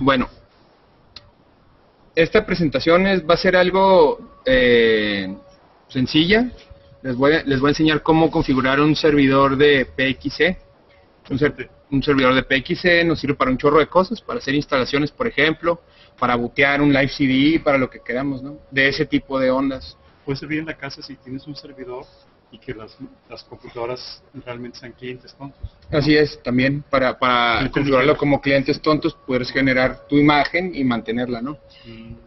Bueno, esta presentación va a ser algo sencilla. Les voy a enseñar cómo configurar un servidor de PXE. Un servidor de PXE nos sirve para un chorro de cosas, para hacer instalaciones, por ejemplo, para bootear un live CD, para lo que queramos, ¿no? De ese tipo de ondas. Puede servir en la casa si tienes un servidor y que las computadoras realmente sean clientes tontos. Así es, también para configurarlo como clientes tontos, puedes generar tu imagen y mantenerla, ¿no?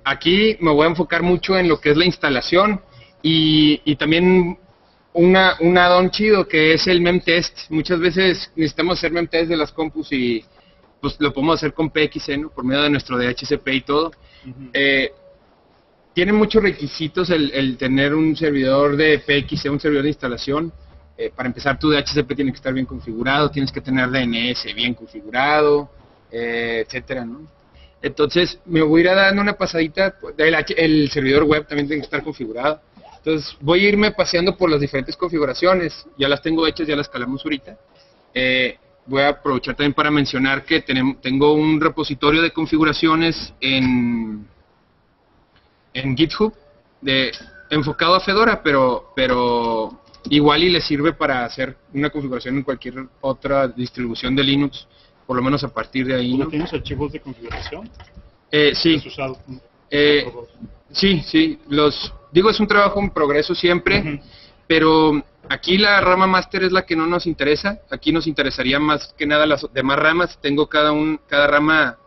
Aquí me voy a enfocar mucho en lo que es la instalación y también un add-on chido que es el memtest. Muchas veces necesitamos hacer memtest de las compus y pues lo podemos hacer con PXE, ¿no? Por medio de nuestro DHCP y todo. Tiene muchos requisitos el tener un servidor de PXE, un servidor de instalación. Para empezar, tu DHCP tiene que estar bien configurado, tienes que tener DNS bien configurado, etcétera, ¿no? Entonces, me voy a ir dando una pasadita. El servidor web también tiene que estar configurado. Entonces, voy a irme paseando por las diferentes configuraciones. Ya las tengo hechas, ya las calamos ahorita. Voy a aprovechar también para mencionar que tengo un repositorio de configuraciones en GitHub, enfocado a Fedora, pero igual y le sirve para hacer una configuración en cualquier otra distribución de Linux, por lo menos a partir de ahí, ¿no? ¿No tienes archivos de configuración? Sí. Sí. Es un trabajo en progreso siempre, pero aquí la rama master es la que no nos interesa. Aquí nos interesaría más que nada las demás ramas. Tengo cada rama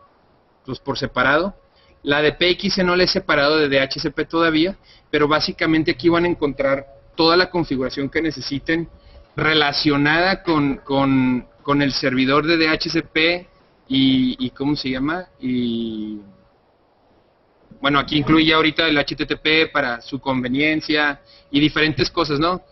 pues, por separado. La de PXE no la he separado de DHCP todavía, pero básicamente aquí van a encontrar toda la configuración que necesiten relacionada con el servidor de DHCP y ¿cómo se llama? Y bueno, aquí incluye ahorita el HTTP para su conveniencia y diferentes cosas, ¿no?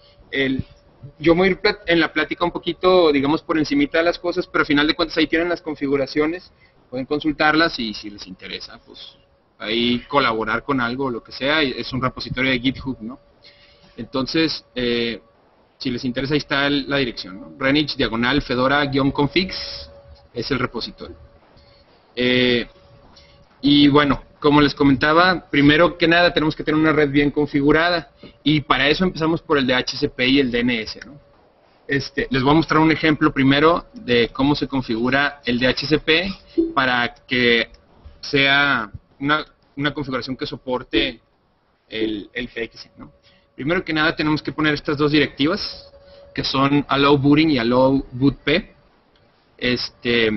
Yo voy a ir en la plática un poquito, digamos, por encimita de las cosas, pero al final de cuentas ahí tienen las configuraciones. Pueden consultarlas y si les interesa, pues ahí colaborar con algo o lo que sea. Es un repositorio de GitHub, ¿no? Entonces, si les interesa, ahí está la dirección, ¿no? renich/fedora-configs es el repositorio. Y bueno, como les comentaba, primero que nada tenemos que tener una red bien configurada y para eso empezamos por el DHCP y el DNS, ¿no? Les voy a mostrar un ejemplo primero de cómo se configura el DHCP para que sea una configuración que soporte el PXE, ¿no? Primero que nada tenemos que poner estas dos directivas, que son allow booting y allow bootp. Esta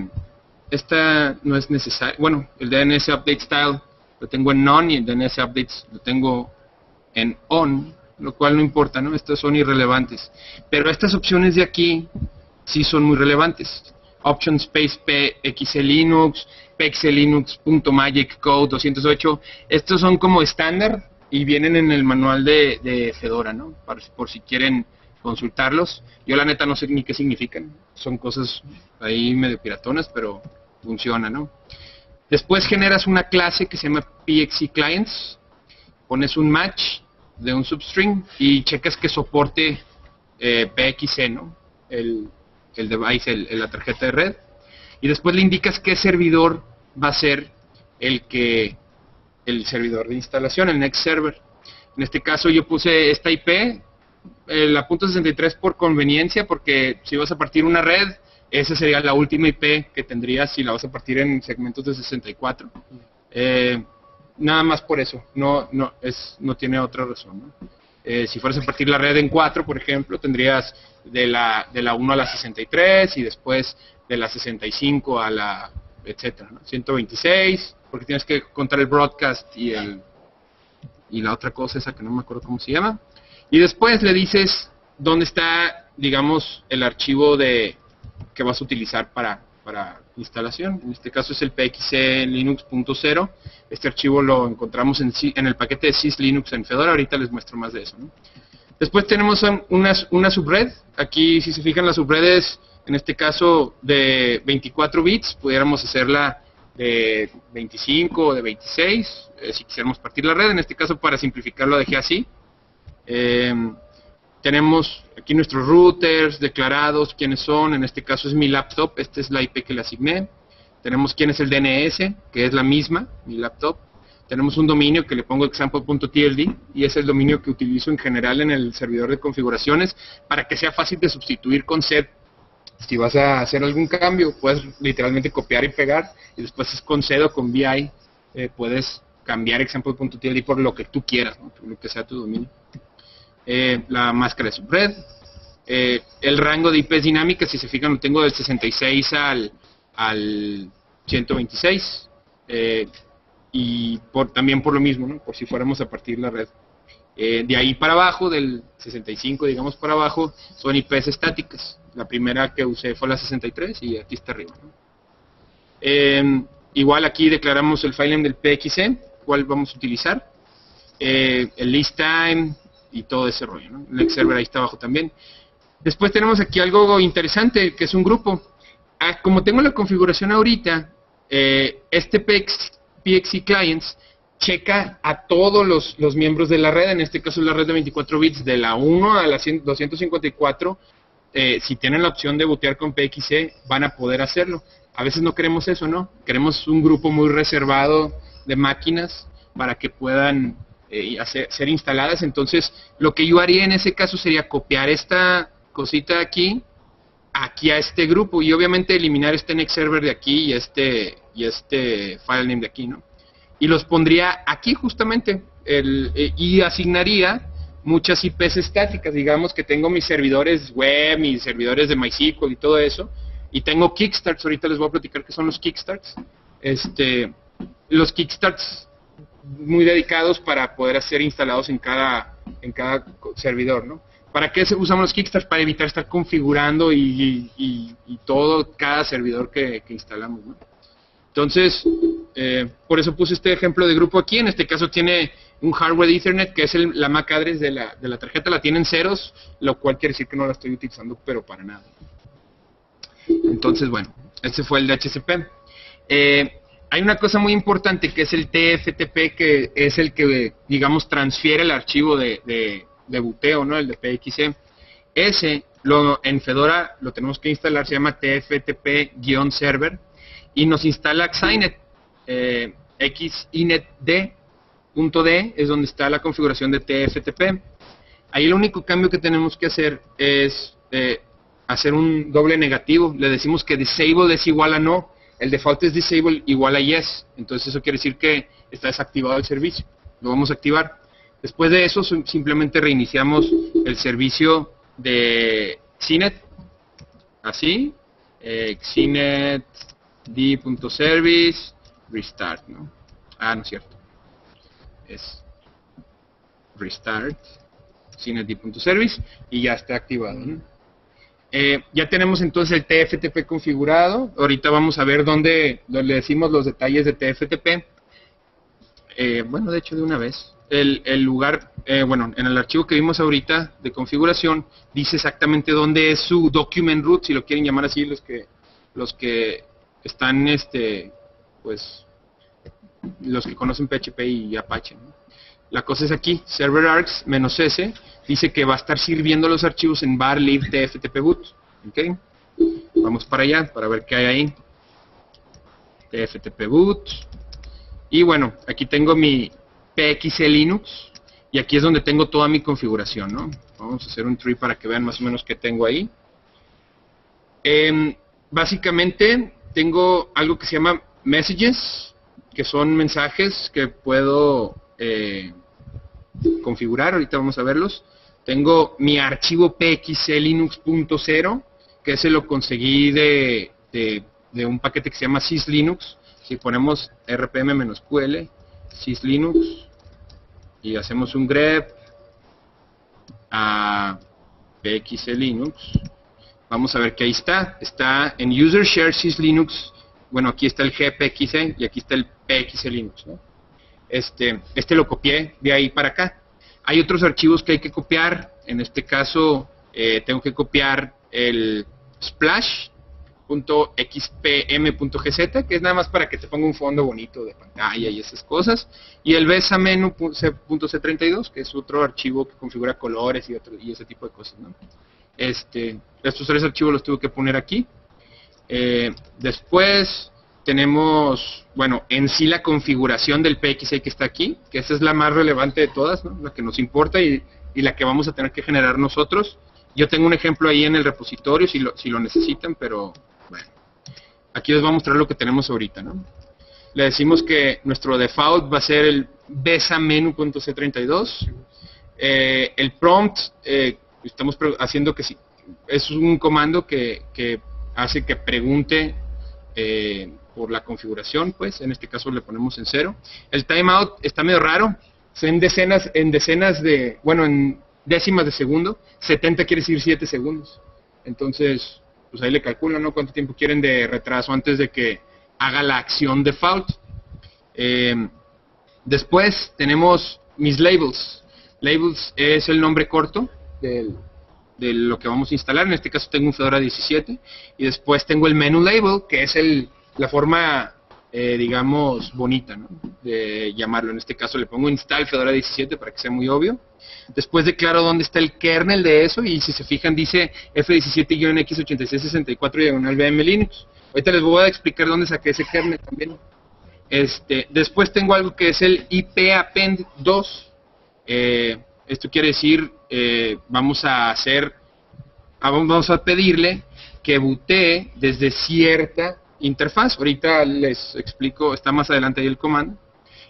no es necesaria. Bueno, el DNS update style lo tengo en none y el DNS updates lo tengo en on, lo cual no importa, ¿no? Estas son irrelevantes. Pero estas opciones de aquí sí son muy relevantes. Option space PXE Linux, PXE Linux.magiccode 208. Estos son como estándar y vienen en el manual de Fedora, ¿no? Por si quieren consultarlos. Yo la neta no sé ni qué significan. Son cosas ahí medio piratonas, pero funciona, ¿no? Después generas una clase que se llama PXE Clients. Pones un match de un substring y checas que soporte PXE, ¿no? El device, la tarjeta de red, y después le indicas qué servidor va a ser el servidor de instalación, el next server. En este caso yo puse esta IP, la .63 por conveniencia, porque si vas a partir una red, esa sería la última IP que tendrías si la vas a partir en segmentos de 64. Nada más por eso, no tiene otra razón, ¿no? Si fueras a partir la red en 4, por ejemplo, tendrías de la 1 a la 63 y después de la 65 a la etcétera, ¿no? 126, porque tienes que contar el broadcast y la otra cosa esa que no me acuerdo cómo se llama. Y después le dices dónde está, digamos, el archivo que vas a utilizar para instalación. En este caso es el PXE Linux.0. Este archivo lo encontramos en el paquete de syslinux en Fedora. Ahorita les muestro más de eso, ¿no? Después tenemos una subred. Aquí, si se fijan, las subredes, en este caso de 24 bits, pudiéramos hacerla de 25 o de 26, si quisiéramos partir la red. En este caso, para simplificar, lo dejé así. Tenemos aquí nuestros routers declarados, quiénes son. En este caso es mi laptop, esta es la IP que le asigné. Tenemos quién es el DNS, que es la misma, mi laptop. Tenemos un dominio que le pongo example.tld y es el dominio que utilizo en general en el servidor de configuraciones para que sea fácil de sustituir con set. Si vas a hacer algún cambio, puedes literalmente copiar y pegar y después con set o con VI puedes cambiar example.tld por lo que tú quieras, ¿no? Por lo que sea tu dominio. La máscara de subred. El rango de IPs dinámicas, si se fijan, lo tengo del 66 al 126. Y también por lo mismo, ¿no? Por si fuéramos a partir la red. De ahí para abajo, del 65, digamos, para abajo, son IPs estáticas. La primera que usé fue la 63 y aquí está arriba, ¿no? Igual aquí declaramos el file name del PXE, cuál vamos a utilizar, el list time y todo ese rollo, ¿no? El server ahí está abajo también. Después tenemos aquí algo interesante, que es un grupo. Como tengo la configuración ahorita, este PXE Clients checa a todos los miembros de la red, en este caso la red de 24 bits, de la 1 a la 254, si tienen la opción de bootear con PXE, van a poder hacerlo. A veces no queremos eso, ¿no? Queremos un grupo muy reservado de máquinas para que puedan ser instaladas. Entonces, lo que yo haría en ese caso sería copiar esta cosita aquí a este grupo y obviamente eliminar este next server de aquí y este file name de aquí, ¿no? Y los pondría aquí justamente y asignaría muchas IPs estáticas. Digamos que tengo mis servidores web, mis servidores de MySQL y todo eso, y tengo kickstarts. Ahorita les voy a platicar qué son los kickstarts. Los kickstarts muy dedicados para poder ser instalados en cada servidor, ¿no? ¿Para qué usamos los kickstarts? Para evitar estar configurando y todo, cada servidor que instalamos, ¿no? Entonces, por eso puse este ejemplo de grupo aquí. En este caso tiene un hardware Ethernet, que es la MAC address de la tarjeta, la tienen ceros, lo cual quiere decir que no la estoy utilizando, pero para nada. Entonces, bueno, ese fue el DHCP. Hay una cosa muy importante que es el TFTP, que es el que, digamos, transfiere el archivo de buteo, ¿no? El de PXE. Ese, en Fedora, lo tenemos que instalar, se llama TFTP-server, y nos instala Xinet, xinetd.d es donde está la configuración de TFTP. Ahí el único cambio que tenemos que hacer es hacer un doble negativo. Le decimos que disable es igual a no, el default es disable igual a yes, entonces eso quiere decir que está desactivado el servicio. Lo vamos a activar. Después de eso simplemente reiniciamos el servicio de Xinet, así, xinetd.service restart, ¿no? Ah, no es cierto, es restart xinetd.service y ya está activado, ¿no? Ya tenemos entonces el TFTP configurado. Ahorita vamos a ver dónde decimos los detalles de TFTP. Bueno, de hecho, de una vez. El lugar, bueno, en el archivo que vimos ahorita de configuración, dice exactamente dónde es su document root, si lo quieren llamar así, los que están, pues, los que conocen PHP y Apache, ¿no? La cosa es aquí, serverargs -s, dice que va a estar sirviendo los archivos en var lib tftp boot. ¿Okay? Vamos para allá, para ver qué hay ahí. Tftp boot. Y bueno, aquí tengo mi pxe linux, y aquí es donde tengo toda mi configuración, ¿no? Vamos a hacer un tree para que vean más o menos qué tengo ahí. Básicamente, tengo algo que se llama messages, que son mensajes que puedo configurar, ahorita vamos a verlos. Tengo mi archivo pxelinux.0, que ese lo conseguí de un paquete que se llama syslinux. Si ponemos rpm-ql syslinux y hacemos un grep a pxelinux, vamos a ver que ahí está en user share syslinux. Bueno, aquí está el gpxe y aquí está el pxelinux, ¿no? Este lo copié de ahí para acá. Hay otros archivos que hay que copiar. En este caso tengo que copiar el splash.xpm.gz, que es nada más para que te ponga un fondo bonito de pantalla y esas cosas. Y el besamenu.c32, que es otro archivo que configura colores y ese tipo de cosas, ¿no? Estos tres archivos los tuve que poner aquí. Después tenemos, bueno, en sí la configuración del PXE que está aquí, que esa es la más relevante de todas, ¿no? La que nos importa y la que vamos a tener que generar nosotros. Yo tengo un ejemplo ahí en el repositorio si lo necesitan, pero bueno, aquí les voy a mostrar lo que tenemos ahorita, ¿no? Le decimos que nuestro default va a ser el besamenu.c32. El prompt, estamos haciendo que sí, es un comando que hace que pregunte por la configuración, pues en este caso le ponemos en 0. El timeout está medio raro, en décimas de segundo, 70 quiere decir 7 segundos. Entonces, pues ahí le calculan, ¿no?, cuánto tiempo quieren de retraso antes de que haga la acción default. Después tenemos mis labels. Labels es el nombre corto de lo que vamos a instalar. En este caso tengo un Fedora 17. Y después tengo el menu label, que es la forma, digamos, bonita, ¿no?, de llamarlo. En este caso le pongo install Fedora 17 para que sea muy obvio. Después declaro dónde está el kernel de eso. Y si se fijan, dice F17-x8664-VM Linux. Ahorita les voy a explicar dónde saqué ese kernel también. Después tengo algo que es el IP append 2. Esto quiere decir, vamos a pedirle que butee desde cierta interfaz. Ahorita les explico, está más adelante ahí el comando.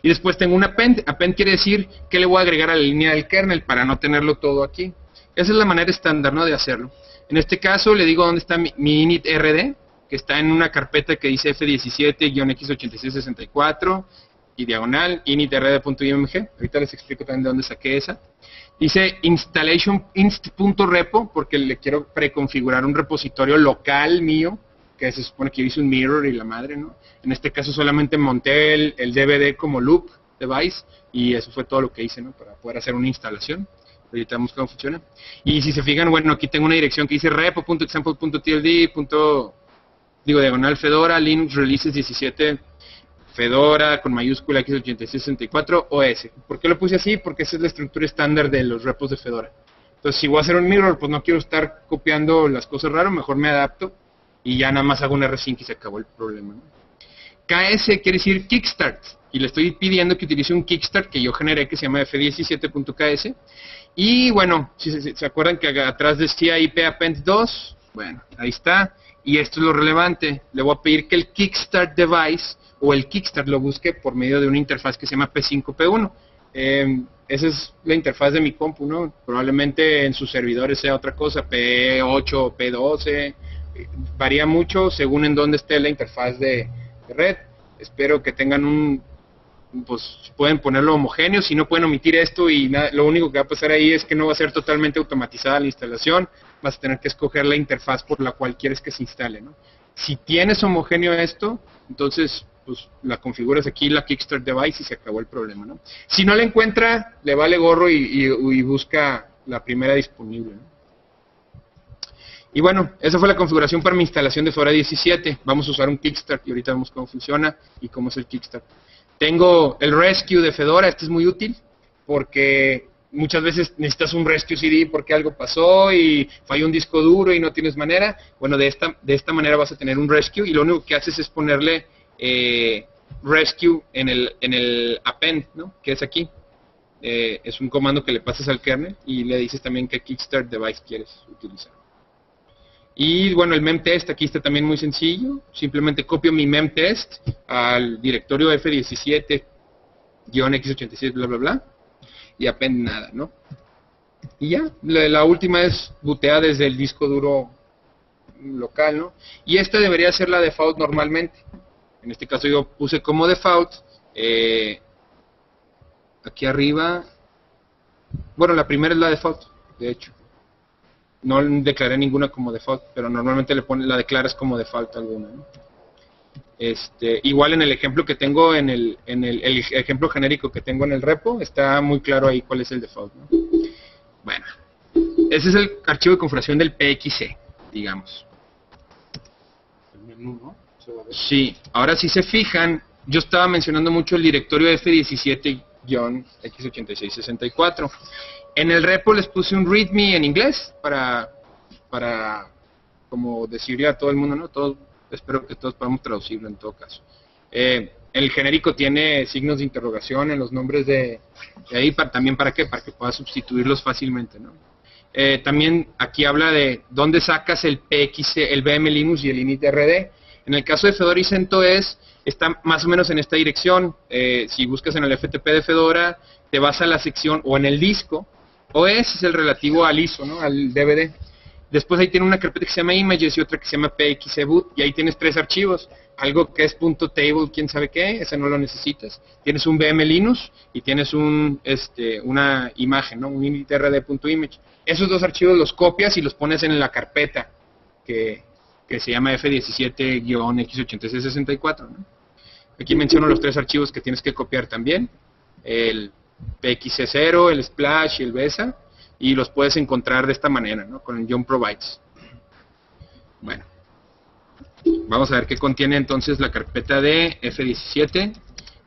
Y después tengo un append. Append quiere decir que le voy a agregar a la línea del kernel para no tenerlo todo aquí. Esa es la manera estándar, ¿no?, de hacerlo. En este caso le digo dónde está mi init rd, que está en una carpeta que dice F17-x8664 y diagonal initrd.img. Ahorita les explico también de dónde saqué esa. Dice installation inst.repo porque le quiero preconfigurar un repositorio local mío, que se supone que yo hice un mirror y la madre, ¿no? En este caso solamente monté el DVD como loop device y eso fue todo lo que hice, ¿no?, para poder hacer una instalación. Ahorita vamos cómo funciona. Y si se fijan, bueno, aquí tengo una dirección que dice repo.example.tld. Digo, diagonal Fedora, Linux, Releases 17, Fedora, con mayúscula x8664, OS. ¿Por qué lo puse así? Porque esa es la estructura estándar de los repos de Fedora. Entonces, si voy a hacer un mirror, pues no quiero estar copiando las cosas raras, mejor me adapto y ya nada más hago un rsync y se acabó el problema, ¿no? KS quiere decir Kickstart, y le estoy pidiendo que utilice un Kickstart que yo generé que se llama F17.ks. Y bueno, si se acuerdan que atrás decía IP Append 2, bueno, ahí está. Y esto es lo relevante, le voy a pedir que el Kickstart device o el Kickstart lo busque por medio de una interfaz que se llama P5P1. Esa es la interfaz de mi compu, ¿no? Probablemente en sus servidores sea otra cosa, P8 o P12, varía mucho según en dónde esté la interfaz de red. Espero que tengan pues pueden ponerlo homogéneo, si no pueden omitir esto y lo único que va a pasar ahí es que no va a ser totalmente automatizada la instalación, vas a tener que escoger la interfaz por la cual quieres que se instale, ¿no? Si tienes homogéneo esto, entonces pues la configuras aquí, la Kickstart Device, y se acabó el problema, ¿no? Si no la encuentra, le vale gorro y busca la primera disponible, ¿no? Y bueno, esa fue la configuración para mi instalación de Fedora 17. Vamos a usar un Kickstart y ahorita vemos cómo funciona y cómo es el Kickstart. Tengo el Rescue de Fedora, este es muy útil porque muchas veces necesitas un Rescue CD porque algo pasó y falló un disco duro y no tienes manera. Bueno, de esta manera vas a tener un Rescue y lo único que haces es ponerle Rescue en el append, ¿no?, que es aquí. Es un comando que le pasas al kernel y le dices también qué Kickstart device quieres utilizar. Y bueno, el memtest aquí está también muy sencillo. Simplemente copio mi memtest al directorio F17-x86 bla bla bla y append nada, ¿no? Y ya, la última es bootea desde el disco duro local, ¿no? Y esta debería ser la default normalmente. En este caso yo puse como default, aquí arriba, bueno, la primera es la default, de hecho. No declaré ninguna como default, pero normalmente la declaras como default alguna, ¿no? Igual en el ejemplo que tengo, el ejemplo genérico que tengo en el repo, está muy claro ahí cuál es el default, ¿no? Bueno, ese es el archivo de configuración del PXE, digamos. Sí, ahora si se fijan, yo estaba mencionando mucho el directorio F17-x8664. En el repo les puse un readme en inglés para como decirle a todo el mundo, ¿no? Todos espero que todos podamos traducirlo en todo caso. El genérico tiene signos de interrogación en los nombres de ahí, también ¿para qué? Para que puedas sustituirlos fácilmente, ¿no? También aquí habla de dónde sacas el PXC, el VM Linux y el initRD. En el caso de Fedora y CentOS, está más o menos en esta dirección. Si buscas en el FTP de Fedora, te vas a la sección o en el disco, o ese es el relativo al ISO, ¿no? Al DVD. Después ahí tiene una carpeta que se llama Images y otra que se llama PXEBoot, y ahí tienes tres archivos, algo que es .table, quién sabe qué, ese no lo necesitas. Tienes un VM Linux y tienes una imagen, ¿no? Un initRD.image. Esos dos archivos los copias y los pones en la carpeta que se llama F17-X8664, ¿no? Aquí menciono los tres archivos que tienes que copiar también, el PXC0, el Splash y el BESA. Y los puedes encontrar de esta manera, ¿no? Con el John Provides. Bueno, vamos a ver qué contiene entonces la carpeta de F17.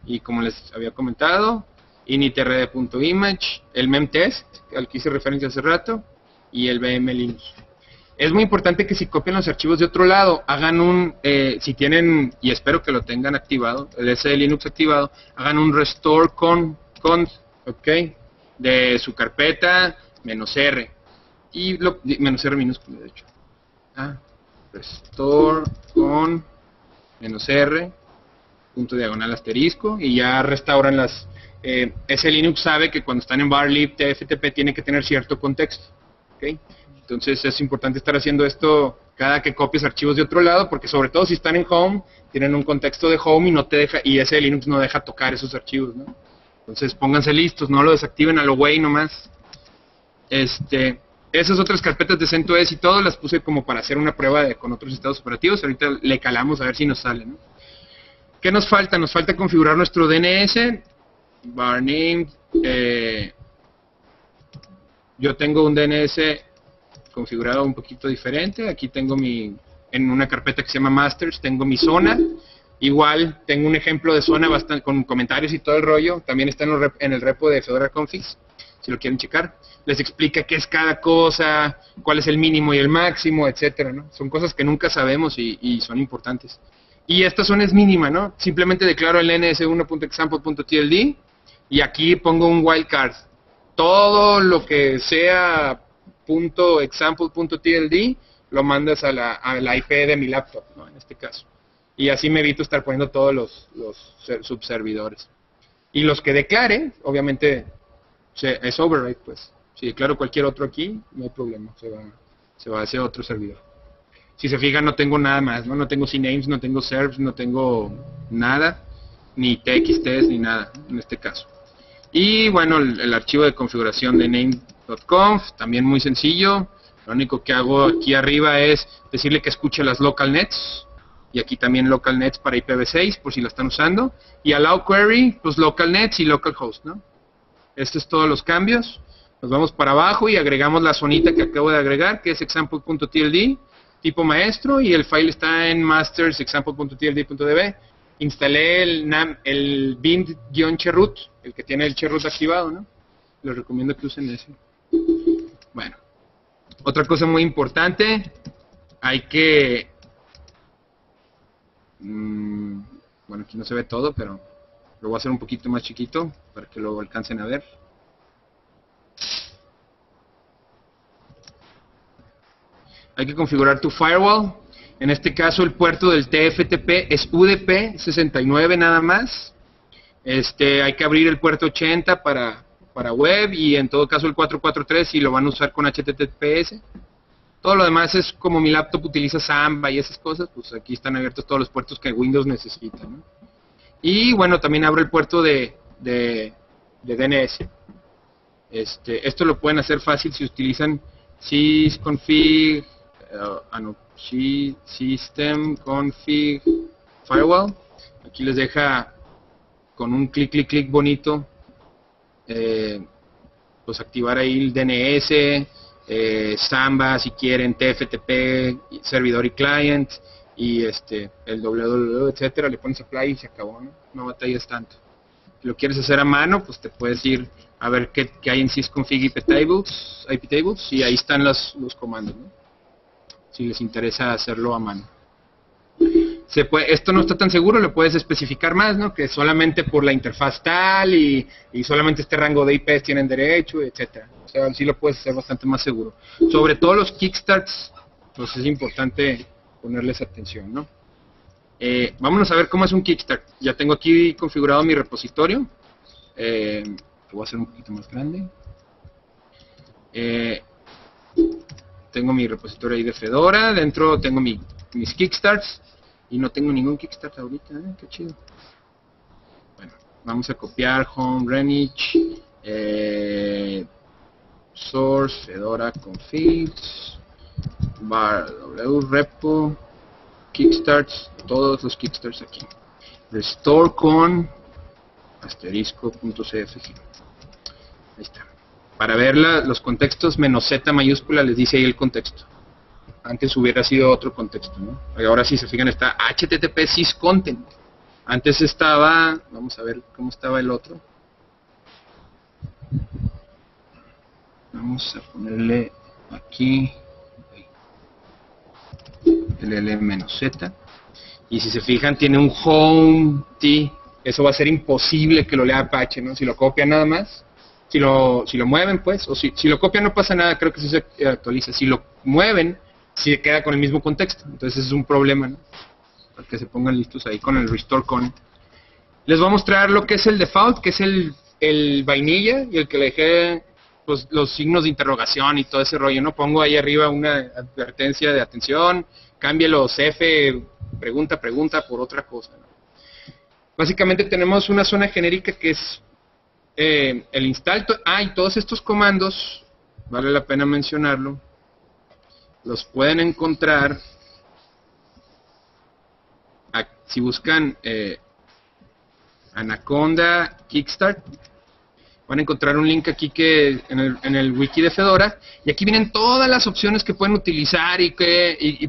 Y como les había comentado, initrd.image, el memtest, al que hice referencia hace rato, y el VM Linux. Es muy importante que si copian los archivos de otro lado, hagan un, si tienen, y espero que lo tengan activado, el SE Linux activado, hagan un restore con, ok, de su carpeta, -R y -R minúsculo, de hecho, restore con -R /* y ya restauran las ese Linux sabe que cuando están en varlib tftp tiene que tener cierto contexto, ¿okay? Entonces es importante estar haciendo esto cada que copies archivos de otro lado, porque sobre todo si están en home tienen un contexto de home y no te deja, y ese Linux no deja tocar esos archivos, ¿no? Entonces pónganse listos, no lo desactiven a lo güey nomás. Esas otras carpetas de CentOS y todo las puse como para hacer una prueba con otros estados operativos. Ahorita le calamos a ver si nos sale, ¿no? ¿Qué nos falta? Nos falta configurar nuestro DNS. Barname. Yo tengo un DNS configurado un poquito diferente. Aquí tengo en una carpeta que se llama Masters, tengo mi zona. Igual tengo un ejemplo de zona bastante, con comentarios y todo el rollo. También está en el repo de Fedora Configs, si lo quieren checar. Les explica qué es cada cosa, cuál es el mínimo y el máximo, etcétera, ¿no? Son cosas que nunca sabemos y son importantes. Y esta zona es mínima, ¿no? Simplemente declaro el ns1.example.tld y aquí pongo un wildcard. Todo lo que sea .example.tld lo mandas a la IP de mi laptop, ¿no? En este caso. Y así me evito estar poniendo todos los subservidores. Y los que declare, obviamente, es override, pues. Si declaro cualquier otro aquí, no hay problema, se va a ese otro servidor. Si se fijan, no tengo nada más, no tengo cnames, no tengo servs, no tengo nada, ni txts, ni nada, en este caso. Y bueno, el archivo de configuración de name.conf, también muy sencillo. Lo único que hago aquí arriba es decirle que escuche las localnets, y aquí también localnets para IPv6, por si la están usando, y allow query, pues localnets y localhost, ¿no? Este es todos los cambios. Nos vamos para abajo y agregamos la zonita que acabo de agregar, que es example.tld, tipo maestro, y el file está en masters example.tld.db. Instalé el bind-cherroot, el que tiene el cherroot activado, ¿no? Les recomiendo que usen ese. Bueno, otra cosa muy importante, hay que... bueno, aquí no se ve todo, pero lo voy a hacer un poquito más chiquito para que lo alcancen a ver. Hay que configurar tu firewall. En este caso el puerto del TFTP es UDP69 nada más. Hay que abrir el puerto 80 para web, y en todo caso el 443 si lo van a usar con HTTPS. Todo lo demás es como mi laptop utiliza Samba y esas cosas, pues aquí están abiertos todos los puertos que Windows necesita, ¿no? Y bueno, también abro el puerto de DNS. Esto lo pueden hacer fácil si utilizan sysconfig, systemconfig firewall. Aquí les deja con un clic bonito, pues activar ahí el DNS, Samba si quieren, TFTP, servidor y client, y el www, etcétera. Le pones apply y se acabó, ¿no? No batallas tanto. Si lo quieres hacer a mano, pues te puedes ir a ver qué hay en sysconfig IP tables, y ahí están los comandos, ¿no? Si les interesa hacerlo a mano. se puede, esto no está tan seguro, le puedes especificar más, ¿no? Que solamente por la interfaz tal y solamente este rango de IPs tienen derecho, etcétera. O sea, sí lo puedes hacer bastante más seguro. Sobre todo los kickstarts, pues es importante ponerles atención, ¿no? Vámonos a ver cómo es un kickstart. Ya tengo aquí configurado mi repositorio. Lo voy a hacer un poquito más grande. Tengo mi repositorio ahí de Fedora, dentro tengo mis kickstarts, y no tengo ningún kickstart ahorita, qué chido. Bueno, vamos a copiar home renich, source, fedora configs, bar w repo, kickstarts, todos los kickstarts aquí. Restore con *.cfg. Ahí está. Para ver los contextos, -z mayúscula les dice ahí el contexto. Antes hubiera sido otro contexto, ¿no? Ahora sí, se fijan, está HTTP syscontent. Antes estaba, vamos a ver cómo estaba el otro. Vamos a ponerle aquí el -z. Y si se fijan, tiene un home t. Eso va a ser imposible que lo lea Apache, ¿no? Si lo copian nada más. Si lo mueven, pues, o si lo copian no pasa nada, creo que eso se actualiza. Si lo mueven, sí queda con el mismo contexto. Entonces es un problema, ¿no? Para que se pongan listos ahí con el restore con. Les voy a mostrar lo que es el default, que es el vainilla, y el que le dejé pues, los signos de interrogación y todo ese rollo, ¿no? Pongo ahí arriba una advertencia de atención, cambia los F, pregunta por otra cosa, ¿no? Básicamente tenemos una zona genérica que es el install, y todos estos comandos, vale la pena mencionarlo, los pueden encontrar, si buscan Anaconda Kickstart, van a encontrar un link aquí que en el wiki de Fedora, y aquí vienen todas las opciones que pueden utilizar y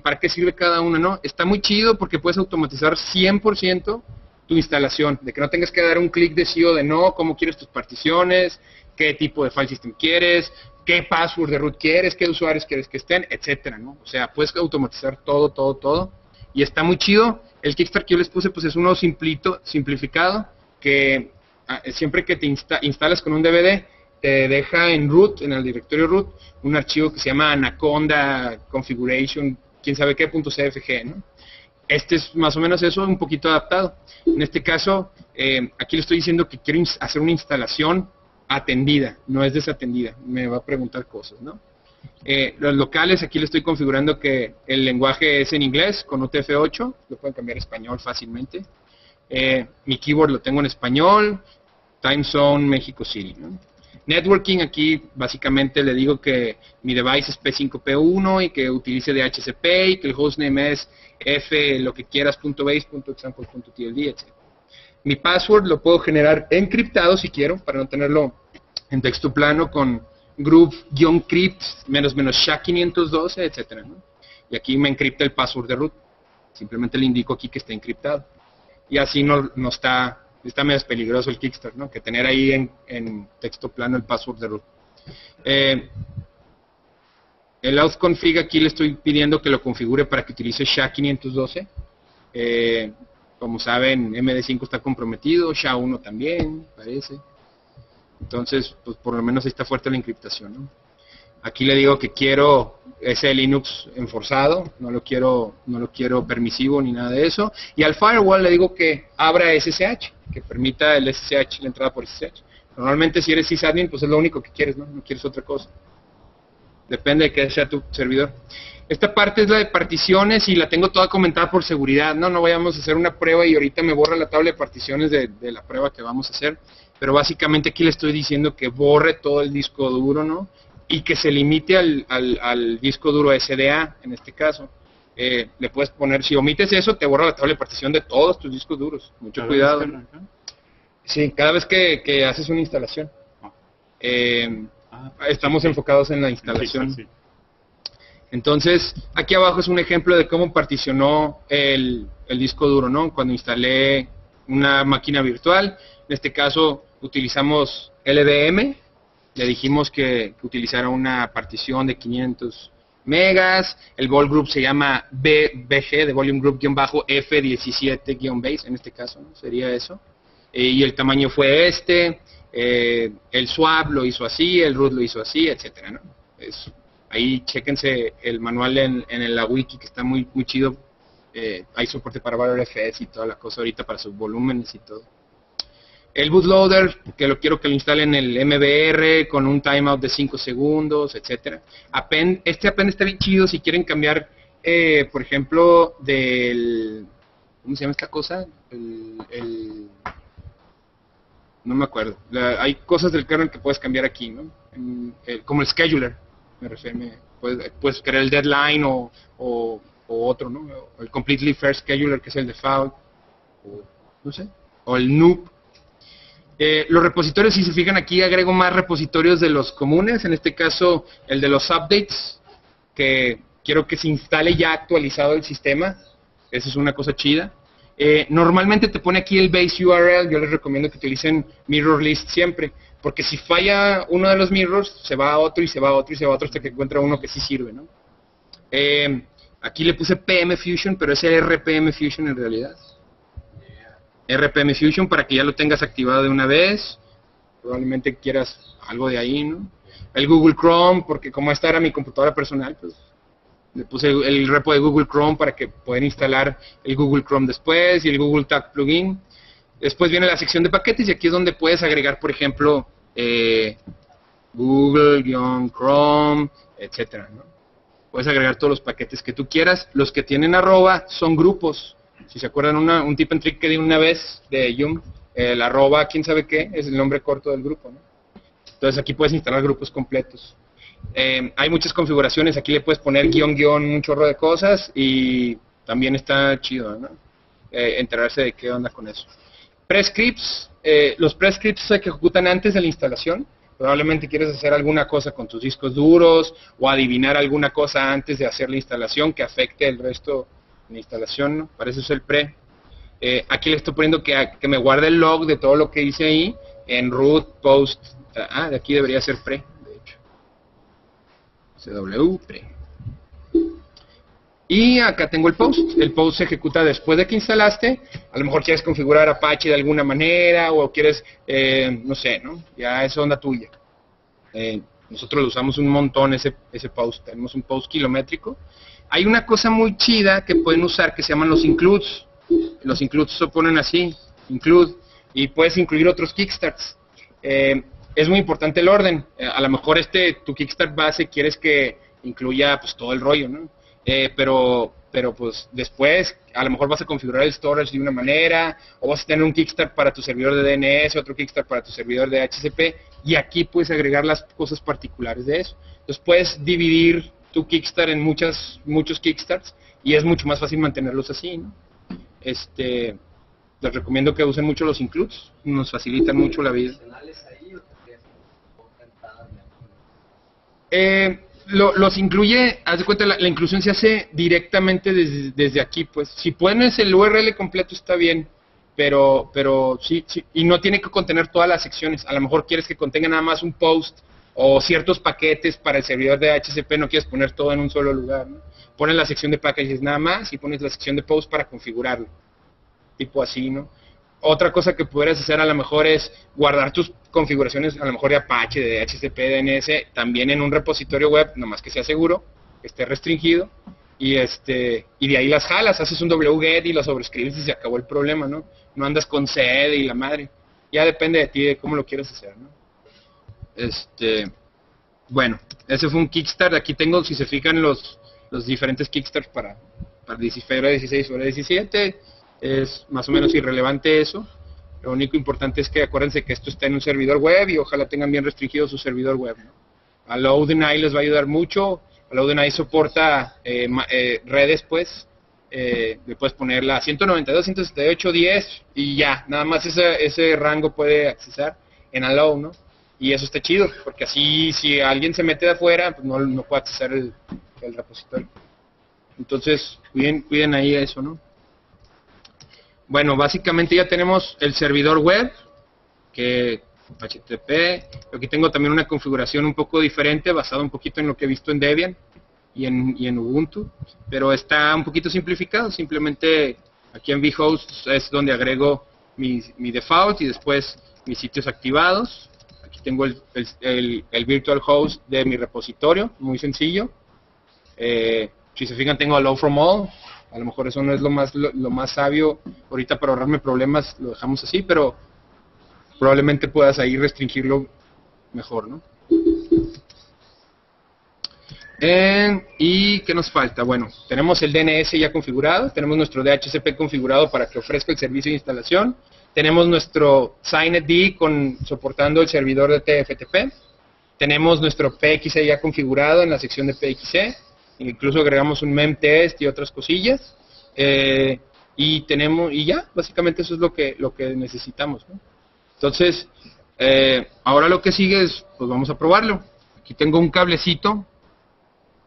para qué sirve cada una, ¿no? Está muy chido porque puedes automatizar 100% tu instalación, de que no tengas que dar un clic de sí o de no, cómo quieres tus particiones, qué tipo de file system quieres, qué password de root quieres, qué usuarios quieres que estén, etcétera, ¿no? O sea, puedes automatizar todo, y está muy chido. El Kickstart que yo les puse, pues es uno simplificado, que siempre que te instalas con un DVD, te deja en root, en el directorio root, un archivo que se llama Anaconda Configuration, quién sabe qué, .cfg, ¿no? Este es más o menos eso, un poquito adaptado. En este caso, aquí le estoy diciendo que quiero hacer una instalación atendida, no es desatendida. Me va a preguntar cosas, ¿no? Los locales, aquí le estoy configurando que el lenguaje es en inglés, con UTF-8. Lo pueden cambiar a español fácilmente. Mi keyboard lo tengo en español. Time Zone, México City, ¿no? Networking, aquí básicamente le digo que mi device es P5P1 y que utilice DHCP y que el hostname es f lo que quieras, .base.example.tld, etc. Mi password lo puedo generar encriptado si quiero, para no tenerlo en texto plano con group-crypt -sha512, etc., ¿no? Y aquí me encripta el password de root. Simplemente le indico aquí que está encriptado. Y así no está... Está menos peligroso el Kickstart, ¿no? Que tener ahí en texto plano el password de root. El outconfig aquí le estoy pidiendo que lo configure para que utilice SHA-512. Como saben, MD5 está comprometido, SHA-1 también, parece. Entonces, pues por lo menos ahí está fuerte la encriptación, ¿no? Aquí le digo que quiero ese Linux enforzado, no lo quiero permisivo ni nada de eso. Y al firewall le digo que abra SSH, que permita el SSH, la entrada por SSH. Normalmente si eres sysadmin, pues es lo único que quieres, ¿no? No quieres otra cosa. Depende de que sea tu servidor. Esta parte es la de particiones y la tengo toda comentada por seguridad. No vayamos a hacer una prueba y ahorita me borra la tabla de particiones de la prueba que vamos a hacer. Pero básicamente aquí le estoy diciendo que borre todo el disco duro, ¿no? Y que se limite al disco duro SDA, en este caso. Le puedes poner, si omites eso, te borra la tabla de partición de todos tus discos duros. Mucho cuidado. Sí, cada vez que haces una instalación. Estamos enfocados en la instalación. Sí. Entonces, aquí abajo es un ejemplo de cómo particionó el disco duro, ¿no? Cuando instalé una máquina virtual, en este caso utilizamos LVM, le dijimos que utilizara una partición de 500 megas, el Vol Group se llama BG, de Volume Group-F17-Base, en este caso, ¿no? Sería eso. Y el tamaño fue este, el swap lo hizo así, el root lo hizo así, etcétera, ¿no? Ahí chéquense el manual en la wiki, que está muy chido. Hay soporte para VarFS y toda la cosa ahorita, para sus volúmenes y todo. El bootloader, que lo quiero que lo instalen en el MBR con un timeout de 5 segundos, etcétera. Append, este append está bien chido si quieren cambiar, por ejemplo, del... ¿Cómo se llama esta cosa? No me acuerdo. Hay cosas del kernel que puedes cambiar aquí, ¿no? Como el scheduler, me refiero. Puedes crear el deadline o otro, ¿no? O el completely fair scheduler, que es el default. O, no sé. O el noob. Los repositorios, si se fijan aquí, agrego más repositorios de los comunes, en este caso el de los updates, que quiero que se instale ya actualizado el sistema. Esa es una cosa chida. Normalmente te pone aquí el base URL, yo les recomiendo que utilicen mirror list siempre, porque si falla uno de los mirrors, se va a otro y se va a otro y se va a otro hasta que encuentra uno que sí sirve, ¿no? Aquí le puse PM Fusion, pero es el RPM Fusion en realidad. RPM Fusion para que ya lo tengas activado de una vez, probablemente quieras algo de ahí, ¿no? El Google Chrome, porque como esta era mi computadora personal, pues le puse el repo de Google Chrome para que puedan instalar el Google Chrome después, y el Google Tag Plugin. Después viene la sección de paquetes, y aquí es donde puedes agregar, por ejemplo, Google-Chrome, etcétera, ¿no? Puedes agregar todos los paquetes que tú quieras. Los que tienen arroba son grupos. Si se acuerdan, un tip and trick que di una vez de Yum, el arroba quién sabe qué, es el nombre corto del grupo, ¿no? Entonces aquí puedes instalar grupos completos. Hay muchas configuraciones, aquí le puedes poner guión, un chorro de cosas, y también está chido, ¿no? Enterarse de qué onda con eso. Prescripts, los prescripts se ejecutan antes de la instalación. Probablemente quieres hacer alguna cosa con tus discos duros, o adivinar alguna cosa antes de hacer la instalación que afecte el resto en instalación, ¿no? Para eso es el pre. Aquí le estoy poniendo que me guarde el log de todo lo que hice ahí en root, post. De aquí debería ser pre, de hecho. CW pre. Y acá tengo el post. El post se ejecuta después de que instalaste. A lo mejor quieres configurar Apache de alguna manera, o quieres, no sé, ¿no? Ya es onda tuya. Nosotros lo usamos un montón, ese post. Tenemos un post kilométrico. Hay una cosa muy chida que pueden usar que se llaman los includes. Los includes se ponen así, include, y puedes incluir otros kickstarts. Es muy importante el orden. A lo mejor tu kickstart base quieres que incluya pues todo el rollo, ¿no? Pero pues después a lo mejor vas a configurar el storage de una manera, o vas a tener un kickstart para tu servidor de DNS, otro kickstart para tu servidor de HCP, y aquí puedes agregar las cosas particulares de eso. Entonces puedes dividir tu kickstart en muchos kickstarts, y es mucho más fácil mantenerlos así, ¿no? Les recomiendo que usen mucho los includes, nos facilitan mucho la vida. Los incluye, haz de cuenta, la inclusión se hace directamente desde aquí, pues. Si pones el URL completo está bien, pero sí, y no tiene que contener todas las secciones. A lo mejor quieres que contenga nada más un post, o ciertos paquetes para el servidor de HCP, no quieres poner todo en un solo lugar, ¿no? Pones la sección de packages nada más, y pones la sección de post para configurarlo. Tipo así, ¿no? Otra cosa que pudieras hacer a lo mejor es guardar tus configuraciones, a lo mejor de Apache, de HCP, de DNS, también en un repositorio web, nomás que sea seguro, que esté restringido, y de ahí las jalas, haces un wget y las sobrescribes y se acabó el problema, ¿no? No andas con sed y la madre. Ya depende de ti, de cómo lo quieres hacer, ¿no? Bueno, ese fue un kickstart. Aquí tengo, si se fijan, los diferentes kickstarts para 16 sobre 17. Es más o menos irrelevante eso. Lo único importante es que acuérdense que esto está en un servidor web, y ojalá tengan bien restringido su servidor web, ¿no? AllowDeny les va a ayudar mucho. AllowDeny soporta redes, pues. Le puedes poner la 192, 168, 10 y ya. Nada más ese rango puede accesar en Allow, ¿no? Y eso está chido, porque así si alguien se mete de afuera, pues no puede accesar el repositorio. Entonces, cuiden ahí eso, ¿no? Bueno, básicamente ya tenemos el servidor web, que HTTP. Aquí tengo también una configuración un poco diferente, basada un poquito en lo que he visto en Debian. y en Ubuntu, pero está un poquito simplificado. Simplemente aquí en vhosts es donde agrego mi default y después mis sitios activados. Aquí tengo el virtual host de mi repositorio, muy sencillo. Si se fijan, tengo allow from all. A lo mejor eso no es lo más sabio ahorita para ahorrarme problemas, lo dejamos así, pero probablemente puedas ahí restringirlo mejor, ¿no? ¿Y qué nos falta? Bueno, tenemos el DNS ya configurado, tenemos nuestro DHCP configurado para que ofrezca el servicio de instalación, tenemos nuestro SignedD soportando el servidor de TFTP, tenemos nuestro PXE ya configurado en la sección de PXE, incluso agregamos un memtest y otras cosillas, y ya, básicamente eso es lo que necesitamos, ¿no? Entonces, ahora lo que sigue es, pues vamos a probarlo. Aquí tengo un cablecito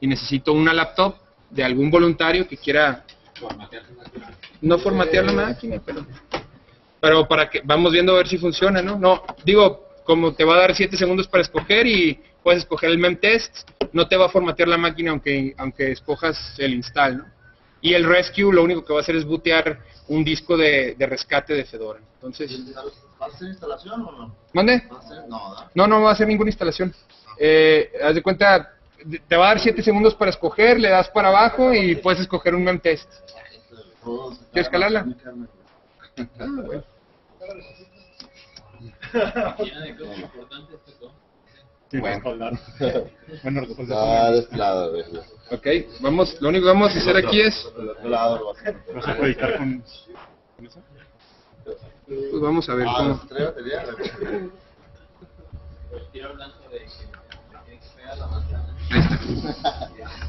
y necesito una laptop de algún voluntario que quiera no formatear la máquina, pero para que vamos viendo a ver si funciona, ¿no? No, digo, como te va a dar 7 segundos para escoger y puedes escoger el memtest, no te va a formatear la máquina aunque escojas el install, ¿no? Y el rescue lo único que va a hacer es bootear un disco de rescate de Fedora. Entonces, ¿va a hacer instalación o no? ¿Mande? No va a hacer ninguna instalación. Haz de cuenta, te va a dar 7 segundos para escoger, le das para abajo y puedes escoger un memtest. ¿Quieres escalarla? Ah, bueno. Ok, vamos, lo único que vamos a hacer aquí es pues vamos a ver cómo.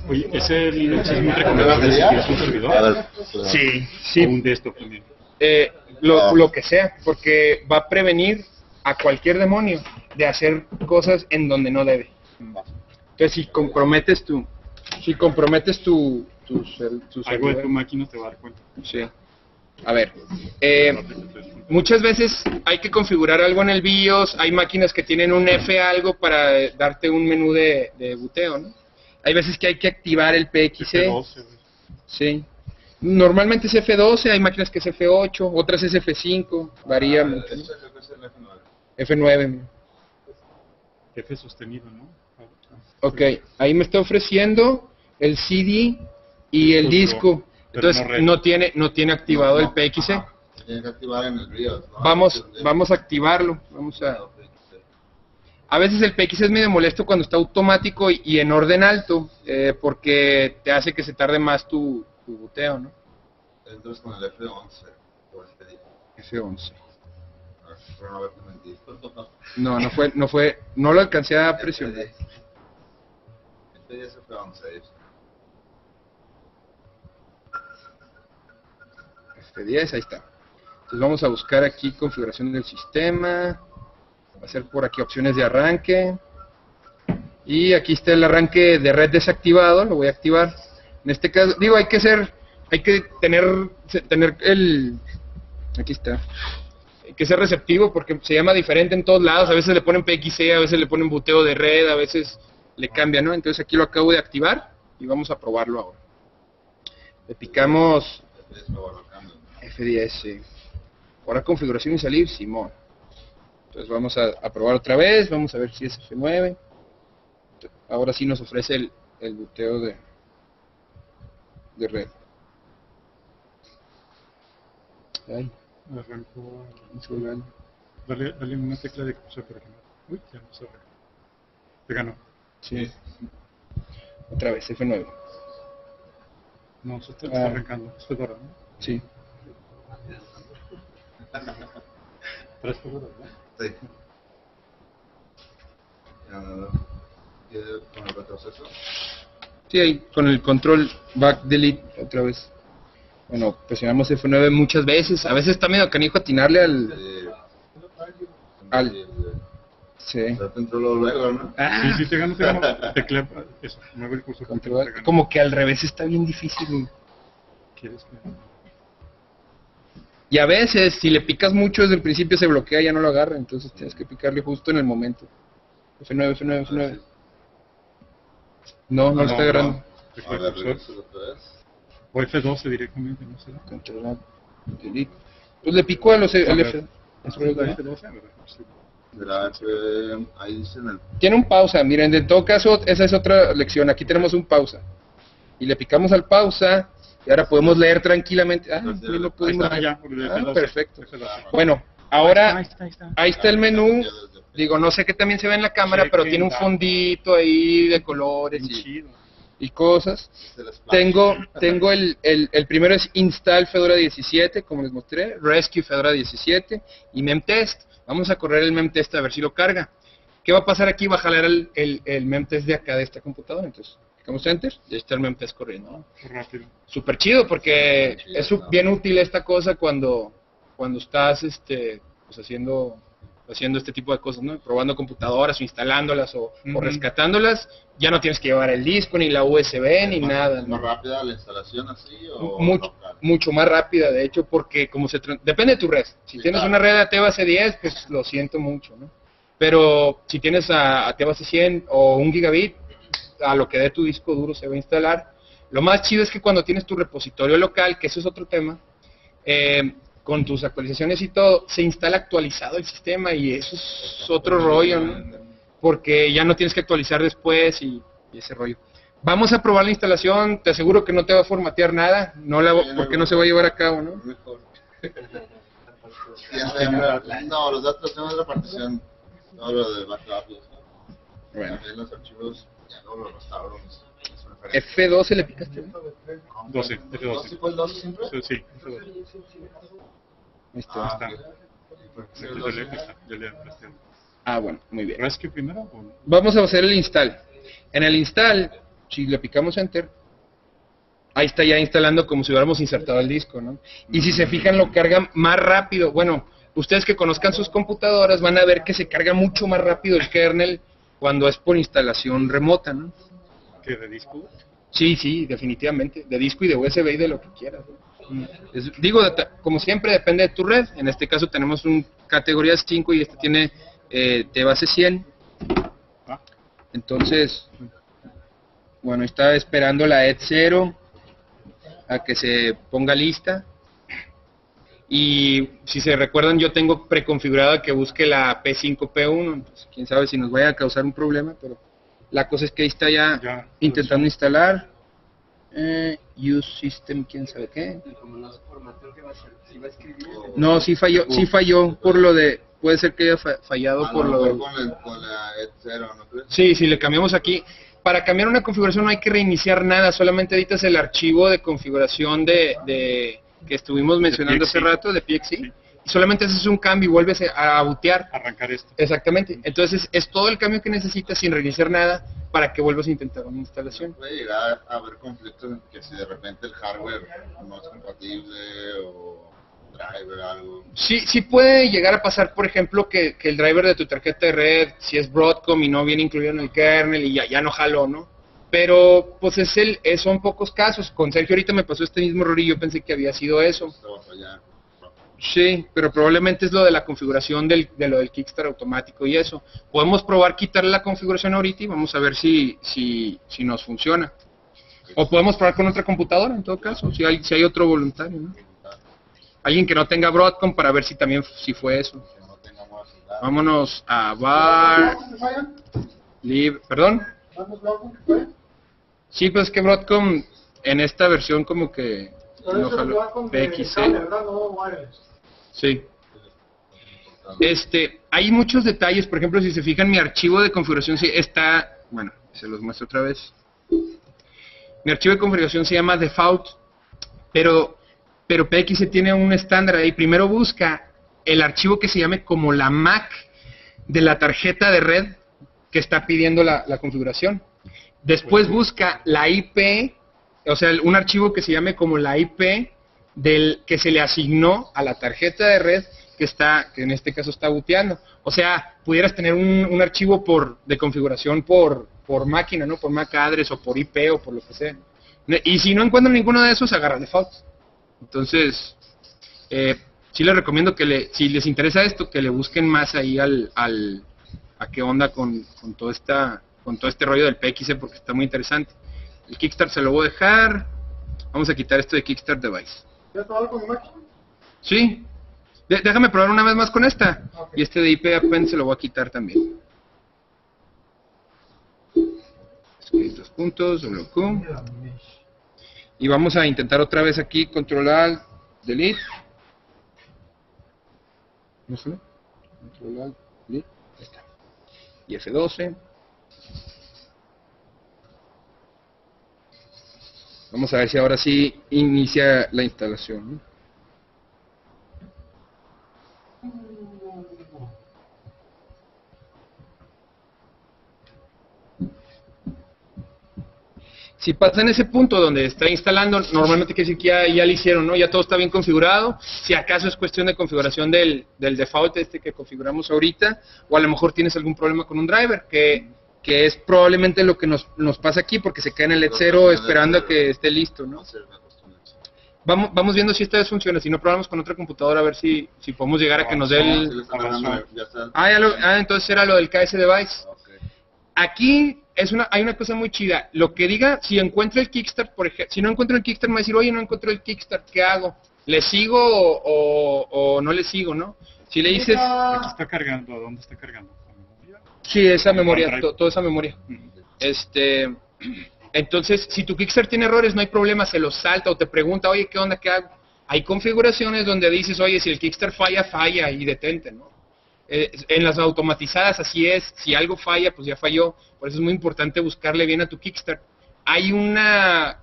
Oye, ese Linux es muy recomendable si tienes un servidor. Sí. Un desktop también. Lo que sea, porque va a prevenir a cualquier demonio de hacer cosas en donde no debe. Entonces, si comprometes tu algo servidor, de tu máquina te va a dar cuenta. Sí. A ver, muchas veces hay que configurar algo en el BIOS, hay máquinas que tienen un F algo para darte un menú de buteo, ¿no? Hay veces que hay que activar el PXE. F12. Sí. Normalmente es F12, hay máquinas que es F8, otras es F5, varía mucho. ¿No? F9. F sostenido, ¿no? Ok, ahí me está ofreciendo el CD y el disco. Entonces no tiene activado el PXE. Se tiene que activar en el BIOS, ¿no? Vamos a activarlo. A veces el PXE es medio molesto cuando está automático y en orden alto, porque te hace que se tarde más tu boteo, ¿no? Entonces con el F11. F11. No, no lo alcancé a presionar. Este es F11. F10, ahí está. Entonces vamos a buscar aquí configuración del sistema, va a ser por aquí opciones de arranque, y aquí está el arranque de red desactivado, lo voy a activar. En este caso, digo, hay que ser receptivo porque se llama diferente en todos lados, a veces le ponen PXE, a veces le ponen buteo de red, a veces le cambia, ¿no? Entonces aquí lo acabo de activar y vamos a probarlo ahora. Le picamos F10, sí. Ahora configuración y salir, Simón. Entonces vamos a probar otra vez, vamos a ver si es F9. Ahora sí nos ofrece el buteo de red. Ahí. Arrancó. Dale una tecla de cursor para ganar. Uy, ya no se va. Te ganó. Sí. Otra vez, F9. No, eso está arrancando. Esto es ahora, ¿no? Sí. 3 horas, ¿no? Sí. ¿Con el retroceso? Sí, ahí, con el control back delete otra vez. Bueno, presionamos F9 muchas veces. A veces está medio canijo atinarle al sí. Sí, te gano, teclea eso. Mueve el curso. Como que al revés está bien difícil. ¿Quieres que...? Y a veces, si le picas mucho desde el principio se bloquea, ya no lo agarra, entonces tienes que picarle justo en el momento. F9, F9, F9. No, no lo está agarrando. Agora regressas atrás. O F12 directamente, no sé. Controlar, delete. Pues le picó a los F12. Ahí dicen el... Tiene un pausa, miren, en todo caso, esa es otra lección. Aquí tenemos un pausa. Y le picamos al pausa y ahora podemos leer tranquilamente. Ah, no lo pudimos leer. Ah, perfecto. Bueno, ahora ahí está el menú. Digo, no sé qué también se ve en la cámara, pero tiene un fondito ahí de colores y cosas. Tengo el primero es Install Fedora 17, como les mostré, Rescue Fedora 17 y Memtest. Vamos a correr el Memtest a ver si lo carga. ¿Qué va a pasar aquí? Va a jalar el Memtest de acá, de esta computadora. Entonces, clicamos Enter y ahí está el Memtest corriendo, ¿no? Rápido. Súper chido, porque es bien útil esta cosa cuando estás pues haciendo este tipo de cosas, ¿no? Probando computadoras o instalándolas o rescatándolas, ya no tienes que llevar el disco, ni la USB, ni nada. ¿Es más rápida la instalación así o mucho más rápida, de hecho, porque como depende de tu red. Si tienes una red a Tebase 10, pues lo siento mucho, ¿no? Pero si tienes a Tebase 100 o un gigabit, a lo que dé tu disco duro se va a instalar. Lo más chido es que cuando tienes tu repositorio local, que eso es otro tema, con tus actualizaciones y todo, se instala actualizado el sistema y eso es otro rollo, ¿no? Porque ya no tienes que actualizar después y ese rollo. Vamos a probar la instalación, te aseguro que no te va a formatear nada, no la, porque no se va a llevar a cabo, ¿no? No, los datos no es repartición, no lo de backup, bueno. Los archivos ya no los restauramos. F12 le picaste, ¿no? 12, F12. ¿Fue el 12 siempre? Sí, F12. Está. Ah, bueno, muy bien. ¿Rescue primero? Vamos a hacer el install. En el install, si le picamos Enter, ahí está ya instalando como si hubiéramos insertado el disco, ¿no? Y si se fijan, lo carga más rápido. Bueno, ustedes que conozcan sus computadoras van a ver que se carga mucho más rápido el kernel cuando es por instalación remota, ¿no? ¿Que de disco? Sí, definitivamente. De disco y de USB y de lo que quieras, ¿no? Digo, como siempre, depende de tu red. En este caso tenemos un categoría 5 y este tiene Tebase 100. Entonces, bueno, está esperando la ETH 0 a que se ponga lista. Y si se recuerdan, yo tengo preconfigurada que busque la P5P1. Entonces, quién sabe si nos vaya a causar un problema, pero... La cosa es que ahí está ya intentando instalar use system, quién sabe qué. No, sí falló por lo de, puede ser que haya fallado por lo de. Con la etc, ¿no crees? Sí, si le cambiamos aquí. Para cambiar una configuración no hay que reiniciar nada, solamente editas el archivo de configuración de que estuvimos mencionando hace rato de PXE. Sí. Solamente haces un cambio y vuelves a bootear. Arrancar esto. Exactamente. Entonces es todo el cambio que necesitas sin reiniciar nada para que vuelvas a intentar una instalación. Puede llegar a haber conflictos en que si de repente el hardware no es compatible o driver algo. Sí puede llegar a pasar, por ejemplo, que el driver de tu tarjeta de red, si es Broadcom y no viene incluido en el kernel y ya no jaló, ¿no? Pero pues son pocos casos. Con Sergio ahorita me pasó este mismo error y yo pensé que había sido eso. Sí, pero probablemente es lo de la configuración de lo del Kickstart automático y eso. Podemos probar quitarle la configuración ahorita y vamos a ver si nos funciona. O podemos probar con otra computadora, en todo caso, si hay otro voluntario, ¿no? Alguien que no tenga Broadcom para ver si fue eso. Vámonos a bar... ¿Perdón? Sí, pues es que Broadcom en esta versión como que... No, PXE. Sí. Hay muchos detalles, por ejemplo, si se fijan, mi archivo de configuración está, bueno, se los muestro otra vez. Mi archivo de configuración se llama default, pero PXE tiene un estándar ahí. Primero busca el archivo que se llame como la MAC de la tarjeta de red que está pidiendo la configuración. Después busca la IP, o sea, un archivo que se llame como la IP del que se le asignó a la tarjeta de red que en este caso está booteando. O sea, pudieras tener un archivo de configuración por máquina, ¿no? Por MAC address o por IP o por lo que sea. Y si no encuentran ninguno de esos, agarran default. Entonces, sí les recomiendo que si les interesa esto, que le busquen más ahí a qué onda con todo este rollo del PXE, porque está muy interesante. El Kickstart se lo voy a dejar. Vamos a quitar esto de Kickstart Device. ¿Ya está algo con Mac? Sí. Déjame probar una vez más con esta. Okay. Y este de IP append se lo voy a quitar también. Estos puntos, WQ. Y vamos a intentar otra vez aquí, control alt, delete. No sé. Control alt, delete. Ahí está. Y F12. Vamos a ver si ahora sí inicia la instalación, ¿no? Si pasa en ese punto donde está instalando, normalmente quiere decir que ya lo hicieron, ¿no? Ya todo está bien configurado. Si acaso es cuestión de configuración del default este que configuramos ahorita, o a lo mejor tienes algún problema con un driver, que es probablemente lo que nos pasa aquí, porque se queda en el LED 0 esperando a que esté listo, ¿no? Vamos viendo si esta vez funciona. Si no, probamos con otra computadora a ver si podemos llegar a que nos dé el... entonces era lo del KS Device. Aquí hay una cosa muy chida. Lo que diga, si encuentro el Kickstart, por ejemplo, si no encuentro el Kickstart, me va a decir, oye, no encuentro el Kickstart, ¿qué hago? ¿Le sigo o no le sigo, no? Si le dices... Aquí está cargando, ¿dónde está cargando? Sí, esa memoria, toda esa memoria. Entonces, si tu Kickstart tiene errores, no hay problema, se los salta o te pregunta, oye, ¿qué onda, qué hago? Hay configuraciones donde dices, oye, si el Kickstart falla, falla y detente, ¿no? En las automatizadas así es, si algo falla, pues ya falló. Por eso es muy importante buscarle bien a tu Kickstart. Hay una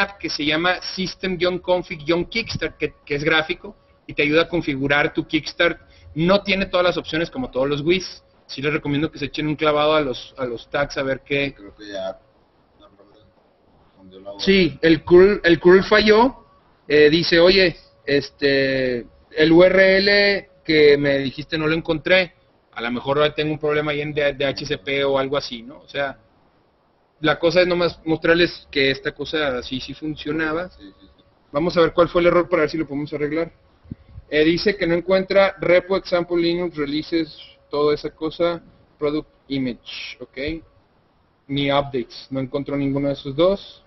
app que se llama System-Config-Kickstart, que es gráfico, y te ayuda a configurar tu Kickstart. No tiene todas las opciones como todos los WIS. Sí les recomiendo que se echen un clavado a los tags a ver qué... Creo que ya... Sí, el curl falló. Dice, oye, el URL... que me dijiste no lo encontré, a lo mejor ahora tengo un problema ahí en DHCP o algo así, ¿no? O sea, la cosa es nomás mostrarles que esta cosa sí funcionaba. Sí. Vamos a ver cuál fue el error para ver si lo podemos arreglar. Dice que no encuentra repo, example, Linux, releases, toda esa cosa, product image, ¿ok? Ni updates, no encontró ninguno de esos dos.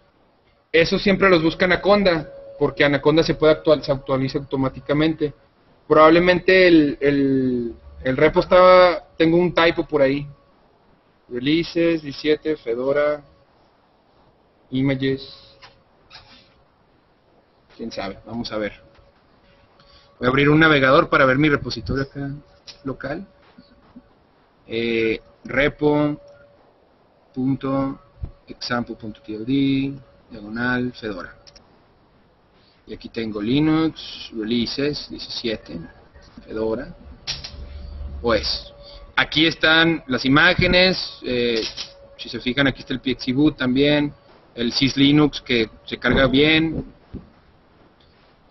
Eso siempre los busca Anaconda, porque Anaconda se actualiza automáticamente. Probablemente el repo estaba... Tengo un typo por ahí. Releases, 17, Fedora, Images. Quién sabe, vamos a ver. Voy a abrir un navegador para ver mi repositorio acá local. Repo.example.tld, diagonal, Fedora. Y aquí tengo Linux, Releases, 17, Fedora, OS. Aquí están las imágenes, si se fijan aquí está el PXE Boot también, el syslinux que se carga bien.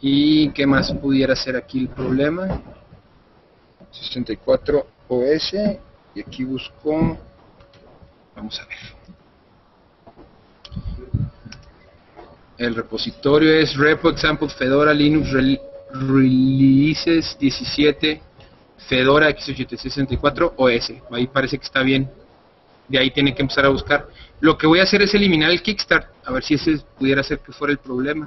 ¿Y qué más pudiera ser aquí el problema? 64 OS, y aquí busco, vamos a ver. El repositorio es repo example fedora linux releases 17 fedora x8664 os. Ahí parece que está bien. De ahí tiene que empezar a buscar. Lo que voy a hacer es eliminar el Kickstart. A ver si ese pudiera ser que fuera el problema.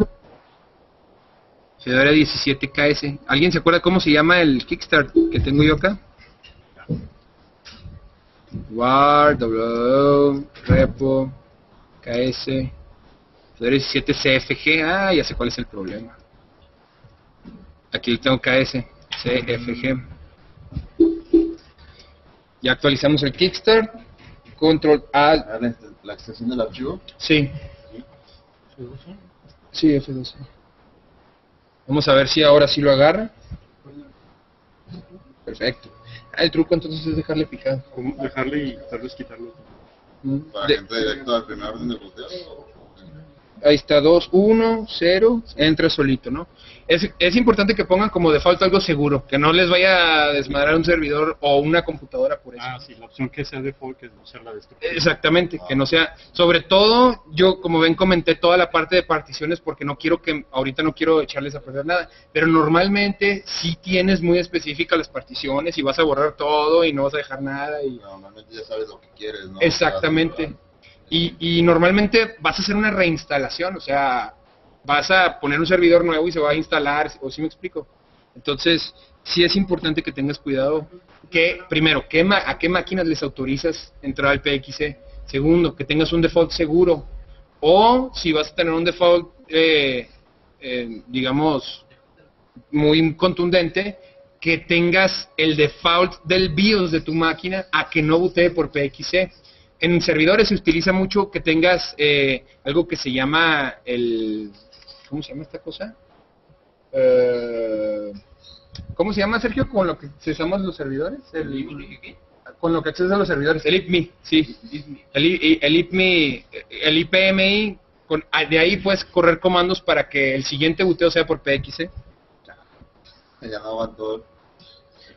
Fedora 17 ks. ¿Alguien se acuerda cómo se llama el Kickstart que tengo yo acá? War w repo ks. 17 CFG, ah, ya sé cuál es el problema. Aquí tengo KS, CFG. Ya actualizamos el Kickstart. Control Alt. ¿La extensión del archivo? Sí. Sí, F12. Vamos a ver si ahora sí lo agarra. Perfecto. El truco entonces es dejarle picado. Dejarle y tal vez quitarlo. ¿Para que entre directo al primer orden de boteo? Ahí está, 2, 1, 0, entra solito, ¿no? Es importante que pongan como default algo seguro, que no les vaya a desmadrar un servidor o una computadora por eso. Ah, sí, la opción que sea default, que no sea la destructiva. Exactamente, que no sea... Sobre todo, yo como ven comenté toda la parte de particiones porque no quiero que... Ahorita no quiero echarles a perder nada, pero normalmente sí tienes muy específicas las particiones y vas a borrar todo y no vas a dejar nada y... Normalmente ya sabes lo que quieres, ¿no? Exactamente. Y normalmente vas a hacer una reinstalación, o sea, vas a poner un servidor nuevo y se va a instalar, o si me explico. Entonces, sí es importante que tengas cuidado que, primero, a qué máquinas les autorizas entrar al PXE. Segundo, que tengas un default seguro. O si vas a tener un default, digamos, muy contundente, que tengas el default del BIOS de tu máquina a que no botee por PXE. En servidores se utiliza mucho que tengas algo que se llama el... ¿Cómo se llama esta cosa? ¿Cómo se llama, Sergio? ¿Con lo que accesamos los servidores? Con lo que accesas a los servidores. El IPMI, sí. El IPMI, el IPMI. De ahí puedes correr comandos para que el siguiente boteo sea por PXE.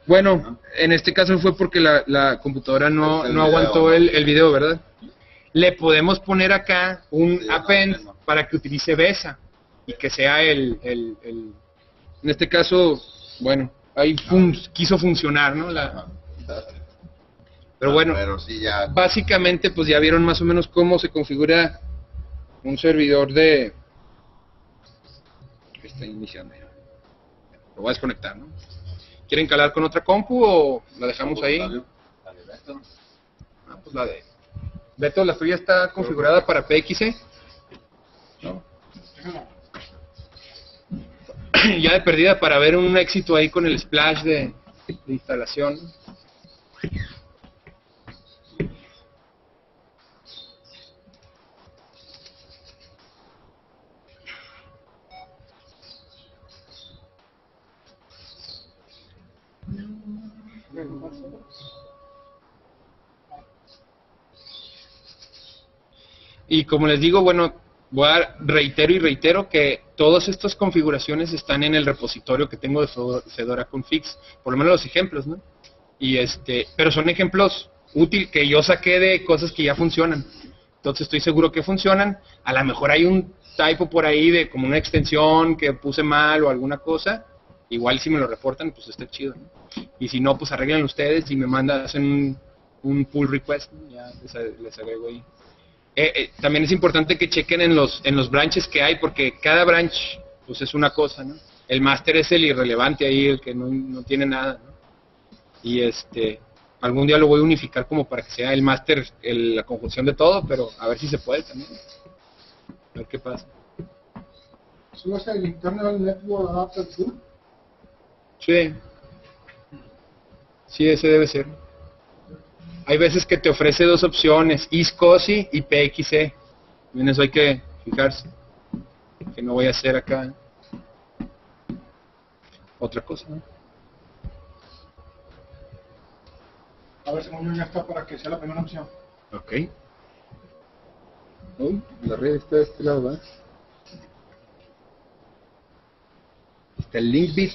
Bueno, en este caso fue porque la computadora no aguantó el video, ¿verdad? Le podemos poner acá un append para que utilice BESA y que sea el en este caso, bueno, ahí quiso funcionar, ¿no? Pero bueno, básicamente pues ya vieron más o menos cómo se configura un servidor de... Está iniciando. Lo voy a desconectar, ¿no? ¿Quieren calar con otra compu o la dejamos ahí? La de Beto. Ah, pues la de Beto, ¿la suya está configurada para PXE? No. Ya de perdida para ver un éxito ahí con el splash de instalación. Y como les digo, bueno, reitero que todas estas configuraciones están en el repositorio que tengo de Fedora Configs, por lo menos los ejemplos, ¿no? Y pero son ejemplos útiles que yo saqué de cosas que ya funcionan. Entonces estoy seguro que funcionan. A lo mejor hay un typo por ahí de como una extensión que puse mal o alguna cosa. Igual si me lo reportan, pues está chido, ¿no? Y si no, pues arreglan ustedes y me mandan, hacen un pull request, ¿no? Ya les agrego ahí. También es importante que chequen en los branches que hay, porque cada branch pues es una cosa, ¿no? El master es el irrelevante ahí, el que no tiene nada, ¿no? Y algún día lo voy a unificar como para que sea el master la conjunción de todo, pero a ver si se puede también. A ver qué pasa. ¿Subes el internal network adapter too? Sí. Sí, ese debe ser. Hay veces que te ofrece dos opciones, ISCSI y PXE. En eso hay que fijarse. Que no voy a hacer acá otra cosa, ¿no? A ver, según yo ya está para que sea la primera opción. Ok. Uy, la red está de este lado, ¿verdad? Está el link bit.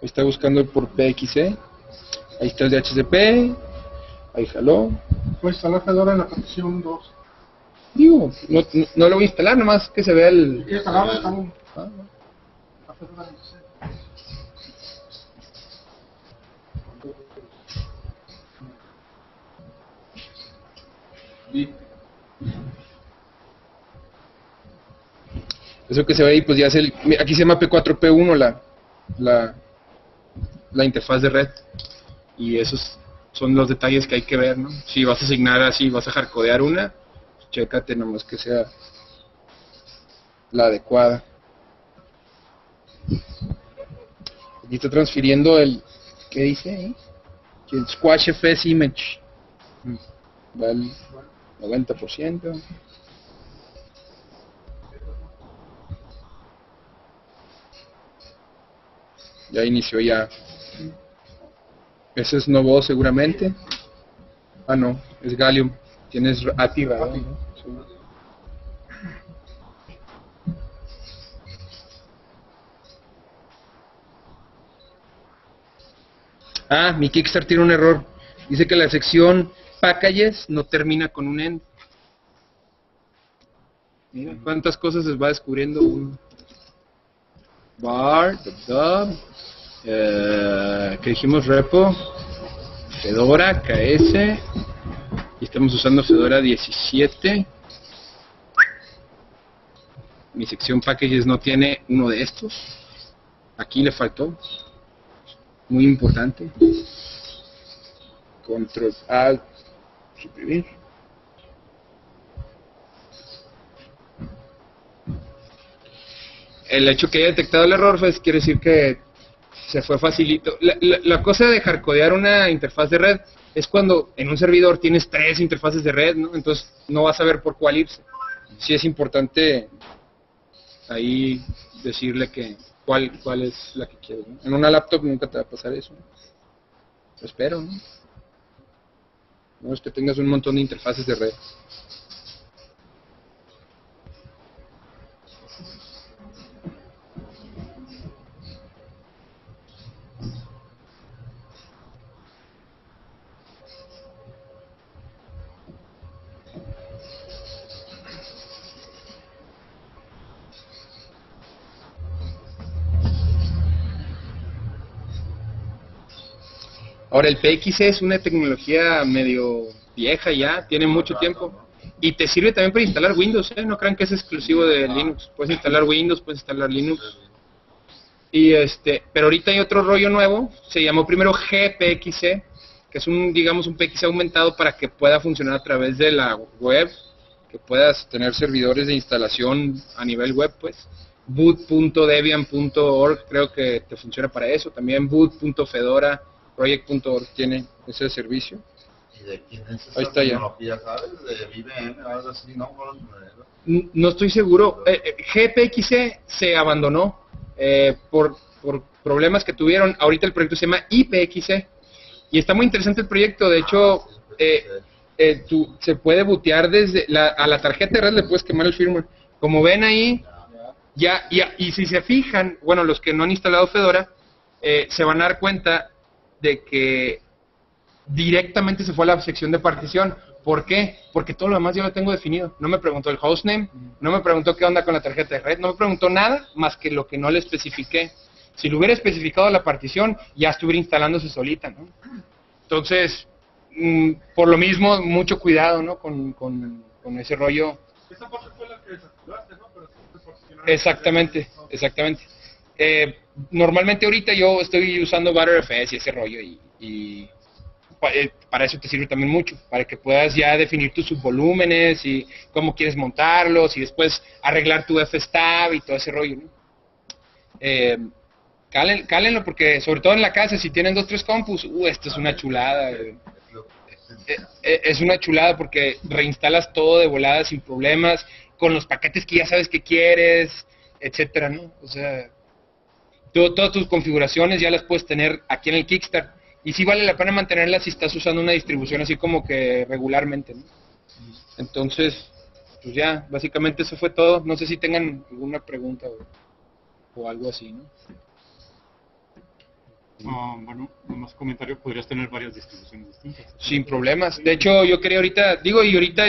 Está buscando el por PXE. Ahí está el de HCP. Ahí jaló. Pues está la Fedora en la partición 2. Digo, no lo voy a instalar, nomás que se vea el... Sí, la Fedora 26. Sí. Eso que se ve ahí, pues ya es el... Aquí se llama P4P1 la interfaz de red, y esos son los detalles que hay que ver, ¿no? Si vas a asignar así, vas a hardcodear una, pues chécate nomás que sea la adecuada. Aquí está transfiriendo el... ¿Qué dice ahí? El Squash FS Image. Va al 90%. Ya inició ya. Ese es Novo seguramente. Ah, no, es Gallium. Tienes API, ¿verdad? Sí. Ah, mi Kickstarter tiene un error. Dice que la sección Packages no termina con un end. Mira cuántas cosas se va descubriendo uno. Bar, que dijimos repo, Fedora, KS, y estamos usando Fedora 17. Mi sección packages no tiene uno de estos. Aquí le faltó. Muy importante. Control Alt, suprimir. El hecho que haya detectado el error, pues, quiere decir que se fue facilito. La cosa de hardcodear una interfaz de red es cuando en un servidor tienes 3 interfaces de red, ¿no? Entonces no vas a ver por cuál irse. Sí es importante ahí decirle que cuál es la que quieres, ¿no? En una laptop nunca te va a pasar eso, ¿no? Espero, ¿no? No es que tengas un montón de interfaces de red. Ahora, el PXE es una tecnología medio vieja ya, tiene mucho tiempo. Y te sirve también para instalar Windows, ¿eh? No crean que es exclusivo de Linux. Puedes instalar Windows, puedes instalar Linux. Y pero ahorita hay otro rollo nuevo, se llamó primero GPXE, que es digamos, un PXE aumentado para que pueda funcionar a través de la web, que puedas tener servidores de instalación a nivel web, pues. boot.debian.org creo que te funciona para eso. También boot.fedora. Project.org tiene ese servicio. ¿Y de quién es esa tecnología, sabes? ¿De IBM o algo así? No estoy seguro. GPXE se abandonó por problemas que tuvieron. Ahorita el proyecto se llama IPXE. Y está muy interesante el proyecto. De hecho, se puede bootear desde a la tarjeta de red, le puedes quemar el firmware. Como ven ahí, y si se fijan, bueno, los que no han instalado Fedora, se van a dar cuenta de que directamente se fue a la sección de partición. ¿Por qué? Porque todo lo demás yo lo tengo definido. No me preguntó el hostname, no me preguntó qué onda con la tarjeta de red, no me preguntó nada más que lo que no le especifiqué. Si lo hubiera especificado la partición, ya estuviera instalándose solita, ¿no? Entonces, por lo mismo, mucho cuidado, ¿no? Con ese rollo. Esa parte fue la que desactivaste, ¿no? Pero se exactamente, exactamente. Normalmente ahorita yo estoy usando ButterFS y ese rollo, y para eso te sirve también mucho, para que puedas ya definir tus subvolúmenes y cómo quieres montarlos, y después arreglar tu fstab y todo ese rollo, ¿no? Cálenlo, porque sobre todo en la casa, si tienen 2 o 3 compus, esto es una chulada. Es una chulada porque reinstalas todo de volada sin problemas, con los paquetes que ya sabes que quieres, etcétera, ¿no? O sea, todas tus configuraciones ya las puedes tener aquí en el Kickstart. Y sí vale la pena mantenerlas si estás usando una distribución así como que regularmente, ¿no? Entonces, pues ya, básicamente eso fue todo. No sé si tengan alguna pregunta o algo así, ¿no? Bueno, nomás comentario, podrías tener varias distribuciones distintas. Sin problemas. De hecho, yo quería ahorita,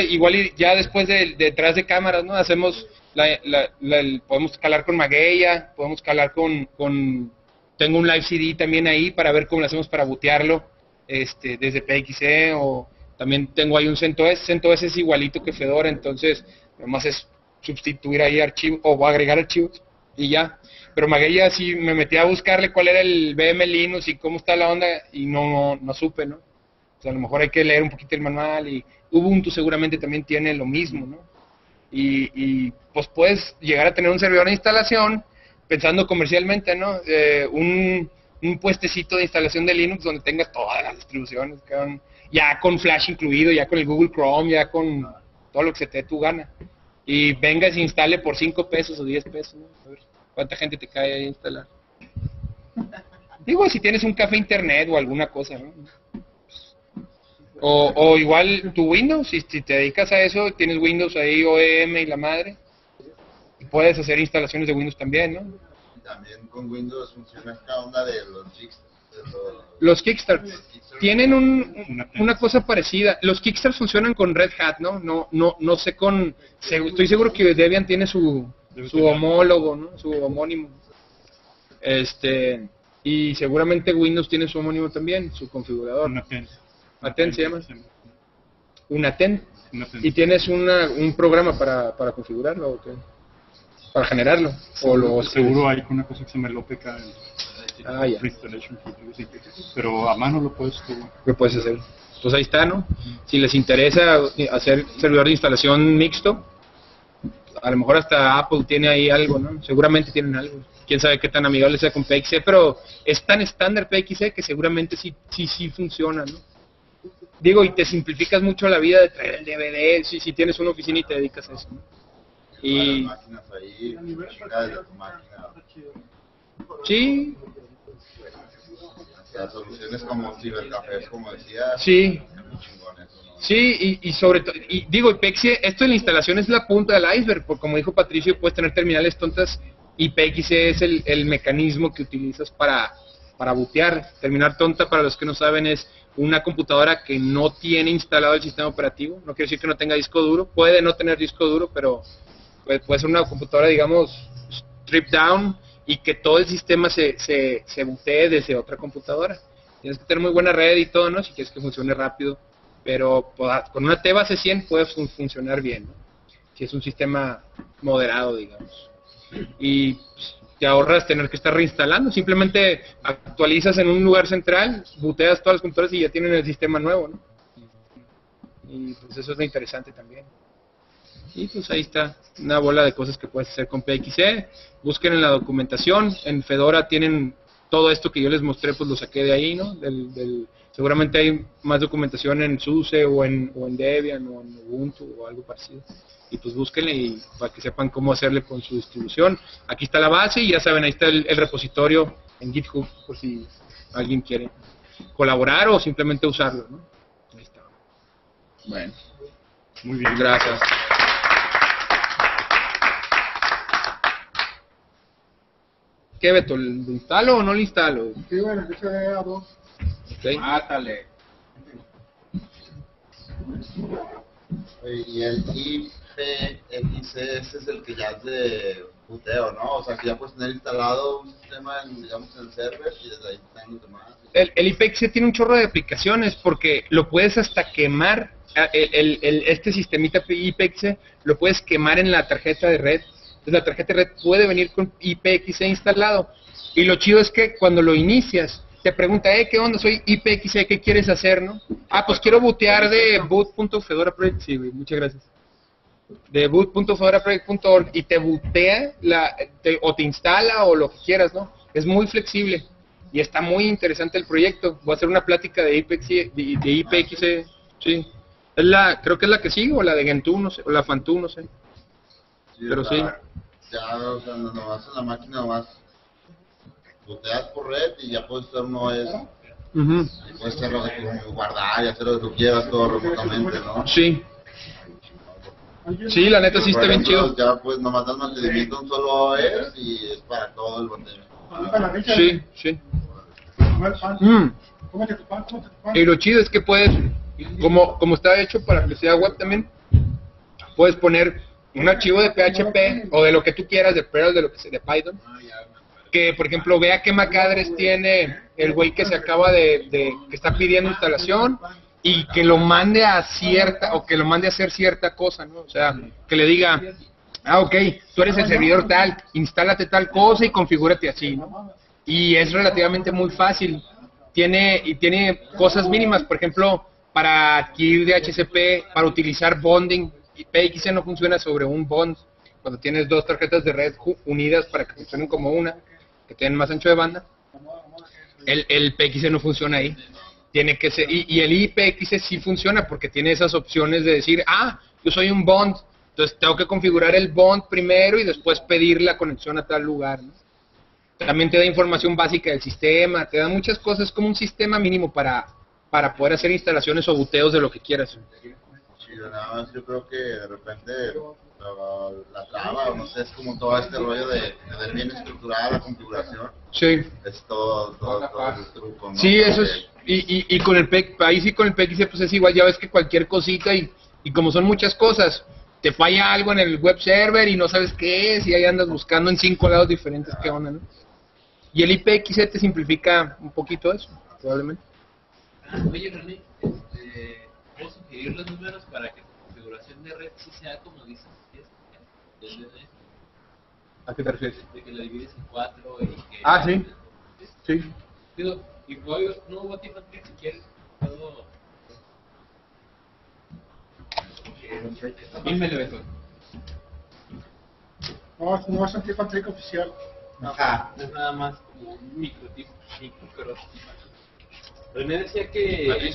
igual ya después detrás de cámaras, ¿no? Hacemos... podemos calar con Mageia, podemos calar con tengo un live CD también ahí para ver cómo lo hacemos para bootearlo desde PXE, o también tengo ahí un CentOS. CentOS es igualito que Fedora, entonces nomás es sustituir ahí archivos o agregar archivos y ya. Pero Mageia sí me metí a buscarle cuál era el VM Linux y cómo está la onda, y no supe, ¿no? O sea, a lo mejor hay que leer un poquito el manual, y Ubuntu seguramente también tiene lo mismo, ¿no? Y pues puedes llegar a tener un servidor de instalación, pensando comercialmente, ¿no? Un puestecito de instalación de Linux donde tengas todas las distribuciones, ya con Flash incluido, ya con el Google Chrome, ya con todo lo que se te dé tu gana. Y vengas e instale por 5 pesos o 10 pesos, ¿no? A ver cuánta gente te cae ahí a instalar. Digo, si tienes un café internet o alguna cosa, ¿no? O igual tu Windows, si te dedicas a eso, tienes Windows ahí, OEM y la madre, y puedes hacer instalaciones de Windows también, ¿no? Y también con Windows funciona esta onda de los Kickstarts. Tienen una cosa parecida. Los Kickstarts funcionan con Red Hat, ¿no? No sé con... Estoy seguro que Debian tiene su homólogo, ¿no? Su homónimo. Y seguramente Windows tiene su homónimo también, su configurador. Unaten. Aten se llama. Unaten. ¿Y tienes un programa para configurarlo o qué? Para generarlo. O los seguro hay una cosa que se llama el OPK. Ya. Pero a mano lo puedes tú. Lo puedes hacer. Entonces ahí está, ¿no? Si les interesa hacer servidor de instalación mixto, a lo mejor hasta Apple tiene ahí algo, ¿no? Seguramente tienen algo. Quién sabe qué tan amigable sea con PXE, pero es tan estándar PXE que seguramente sí funciona, ¿no? Digo, y te simplificas mucho la vida de traer el DVD, si tienes una oficina y te dedicas a eso, ¿no? Y ahí, de tu máquina. Sí. Las soluciones como cibercafés, como decía. Sí. Sí, y sobre todo, y digo, PXE, esto de la instalación es la punta del iceberg, porque como dijo Patricio, puedes tener terminales tontas y PXE es el mecanismo que utilizas para bootear. Terminal tonta, para los que no saben, es una computadora que no tiene instalado el sistema operativo. No quiere decir que no tenga disco duro, puede no tener disco duro, pero puede ser una computadora, digamos, strip down, y que todo el sistema se bootee desde otra computadora. Tienes que tener muy buena red y todo, ¿no? Si quieres que funcione rápido, pero con una T-Base 100 puede funcionar bien, ¿no? Si es un sistema moderado, digamos. Y pues, te ahorras tener que estar reinstalando, simplemente actualizas en un lugar central, booteas todas las computadoras y ya tienen el sistema nuevo, ¿no? Y pues eso es lo interesante también. Y pues ahí está, una bola de cosas que puedes hacer con PXE. Busquen en la documentación, en Fedora tienen todo esto que yo les mostré, pues lo saqué de ahí, ¿no? Seguramente hay más documentación en SUSE o en Debian o en Ubuntu o algo parecido. Y pues búsquenle y para que sepan cómo hacerle con su distribución. Aquí está la base y ya saben, ahí está el repositorio en GitHub por si alguien quiere colaborar o simplemente usarlo, ¿no? Ahí está. Bueno. Muy bien. Gracias. ¿Qué, Beto? ¿Lo instalo o no lo instalo? Sí, bueno, que se vea dos. Okay. Mátale. Y el IPXE es el que ya es de buteo, ¿no? O sea, que ya puedes tener instalado un sistema, digamos, en el server y desde ahí están los demás. El IPXE tiene un chorro de aplicaciones porque lo puedes hasta quemar. Este sistemita IPXE lo puedes quemar en la tarjeta de red. Entonces, la tarjeta de red puede venir con IPXE instalado. Y lo chido es que cuando lo inicias, te pregunta, ¿qué onda? Soy IPXE, ¿qué quieres hacer, no? Ah, pues quiero bootear de boot.fedoraproject. Sí, güey, muchas gracias. De boot.fedoraproject.org y te bootea o te instala o lo que quieras, ¿no? Es muy flexible y está muy interesante el proyecto. Voy a hacer una plática de IPXE. De IPXE, sí. Es creo que es la que sigue, o la de Gentoo, no sé, o la Fantoo, no sé. Pero sí. Ya, o sea, nomás en la máquina, nomás boteas por red y ya puedes hacer uno de eso. Y puedes hacer lo que tú guardar y hacer lo que tú quieras, todo remotamente, ¿no? Sí. Sí, la neta sí está bien chido. Ya, pues nomás das mantenimiento un solo OS y es para todo el bote. Sí, sí. Y lo chido es que puedes, como está hecho para que sea web también, puedes poner un archivo de PHP o de lo que tú quieras, de Perl, de lo que sea, de Python, que por ejemplo vea qué macadres tiene el güey que se acaba que está pidiendo instalación y que lo mande a hacer cierta cosa, ¿no? O sea, que le diga, ok, tú eres el servidor tal, instálate tal cosa y configúrate así, ¿no? Y es relativamente muy fácil, tiene cosas mínimas, por ejemplo, para adquirir DHCP, para utilizar bonding. Y PXE no funciona sobre un bond cuando tienes dos tarjetas de red unidas para que funcionen como una, que tienen más ancho de banda. El PXE no funciona ahí. Tiene que ser, y el IPXE sí funciona porque tiene esas opciones de decir, yo soy un bond, entonces tengo que configurar el bond primero y después pedir la conexión a tal lugar, ¿no? También te da información básica del sistema, te da muchas cosas como un sistema mínimo para poder hacer instalaciones o buteos de lo que quieras. Nada más, yo creo que de repente la traba, no sé, es como todo este rollo de bien estructurada la configuración. Sí. Es todo el truco, ¿no? Sí, eso es. Y con el PXE pues es igual, ya ves que cualquier cosita y como son muchas cosas, te falla algo en el web server y no sabes qué es y ahí andas buscando en 5 lados diferentes qué onda, ¿no? Y el IPXE simplifica un poquito eso, probablemente. Oye, René, ¿puedo sugerir los números para que tu configuración de red sí sea como dices? ¿A qué te refieres? De que la divides en 4 y que... Ah, sí. Sí. Digo, y voy, no hubo tiempo antes, si quieres, puedo... Dímelo, Beto. No es un tip and trick oficial. Ajá, es nada más como un microtip, microtip. René decía que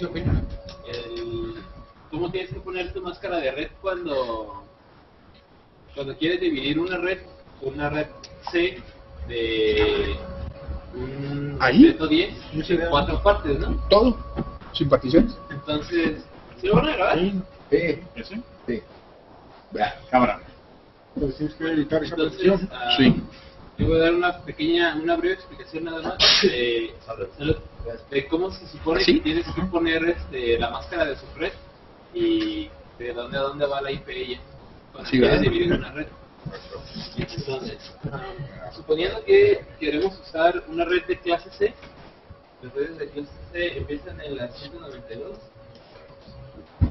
¿cómo tienes que poner tu máscara de red cuando quieres dividir una red C de un reto 10 en 4 partes, ¿no? Todo, sin particiones. Entonces, ¿sí lo van a grabar? Sí. ¿Sí? Sí. Cámara. Entonces, sí. Yo voy a dar una breve explicación nada más de cómo se supone que tienes que poner la máscara de su red y de dónde va la IP ella cuando quieres dividir una red. Entonces, suponiendo que queremos usar una red de clase C, las redes de clase C empiezan en la 192,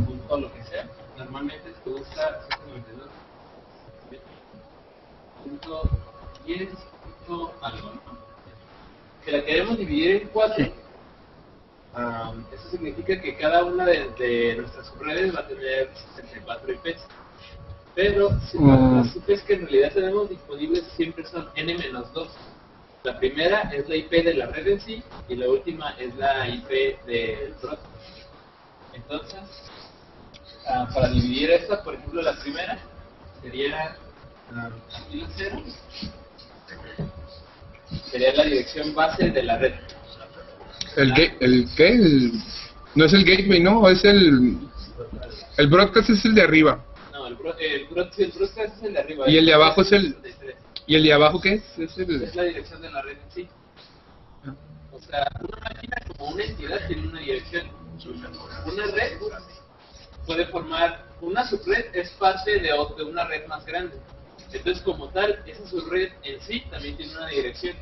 junto a lo que sea, normalmente se usa 192. Punto 10, punto algo, ¿no? Si la queremos dividir en 4, eso significa que cada una de nuestras subredes va a tener 64 IPs. Pero las IPs que en realidad tenemos disponibles siempre son N-2. La primera es la IP de la red en sí y la última es la IP del broker. Entonces, para dividir esta, por ejemplo, la primera sería... aquí los ceros sería la dirección base de la red. No es el gateway, no, es el broadcast, es el de arriba. No, el broadcast es el de arriba. Y el de abajo es el... ¿Y el de abajo qué es? Es la dirección de la red en sí. O sea, una máquina como una entidad tiene una dirección. Una red puede formar... Una subred es parte de una red más grande. Entonces, como tal, esa subred en sí también tiene una dirección.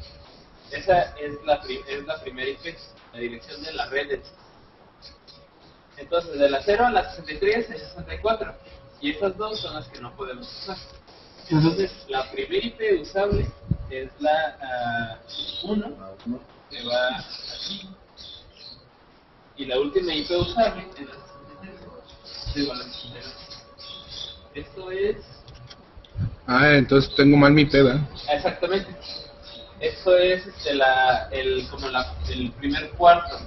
Esa es la primera IP, la dirección de las redes. Entonces, de la 0 a la 63 es 64. Y estas dos son las que no podemos usar. Entonces, la primera IP usable es la 1, que va aquí. Y la última IP usable es la 63. Esto es... entonces tengo mal mi peda. Exactamente. Esto es el primer cuarto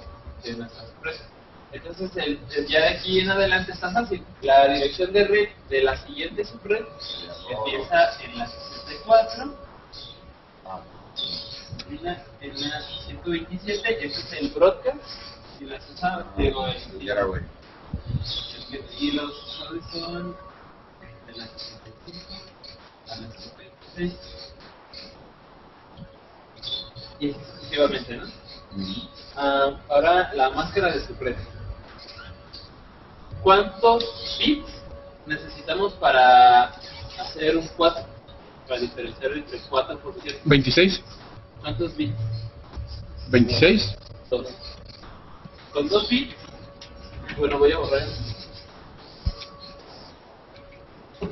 de nuestra empresa. Entonces, ya de aquí en adelante está fácil. La dirección de red de la siguiente subred empieza en la 64, en la 127, este es el broadcast, y la Susana, digo, y los usuarios son de la 65 a la 76 y sucesivamente, ¿no? Ahora la máscara de subred. ¿Cuántos bits necesitamos para hacer un 4? Para diferenciar entre 4 por 7. 26. ¿Cuántos bits? 26. 2. Con 2 bits, bueno, voy a borrar.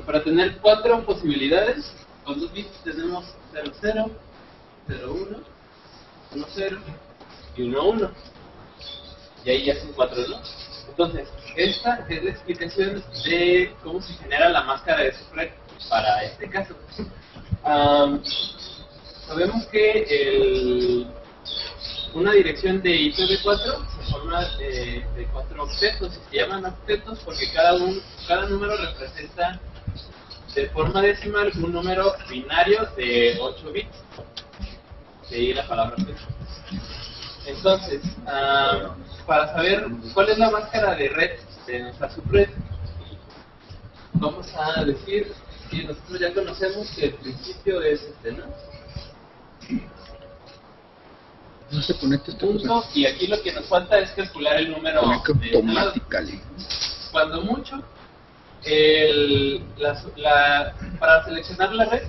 Para tener 4 posibilidades, con 2 bits tenemos 0, 0, 0, 1, 1, 0 y 1, 1. Y ahí ya son 4, ¿no? Entonces, esta es la explicación de cómo se genera la máscara de subred para este caso. Sabemos que una dirección de IPv4 se forma de 4 octetos, se llaman octetos porque cada número representa de forma decimal un número binario de 8 bits, de ahí la palabra octeto. Entonces, para saber cuál es la máscara de red de nuestra subred, vamos a decir que nosotros ya conocemos que el principio es este, ¿no? No se conecta este punto, y aquí lo que nos falta es calcular el número automáticamente. Cuando mucho, para seleccionar la red,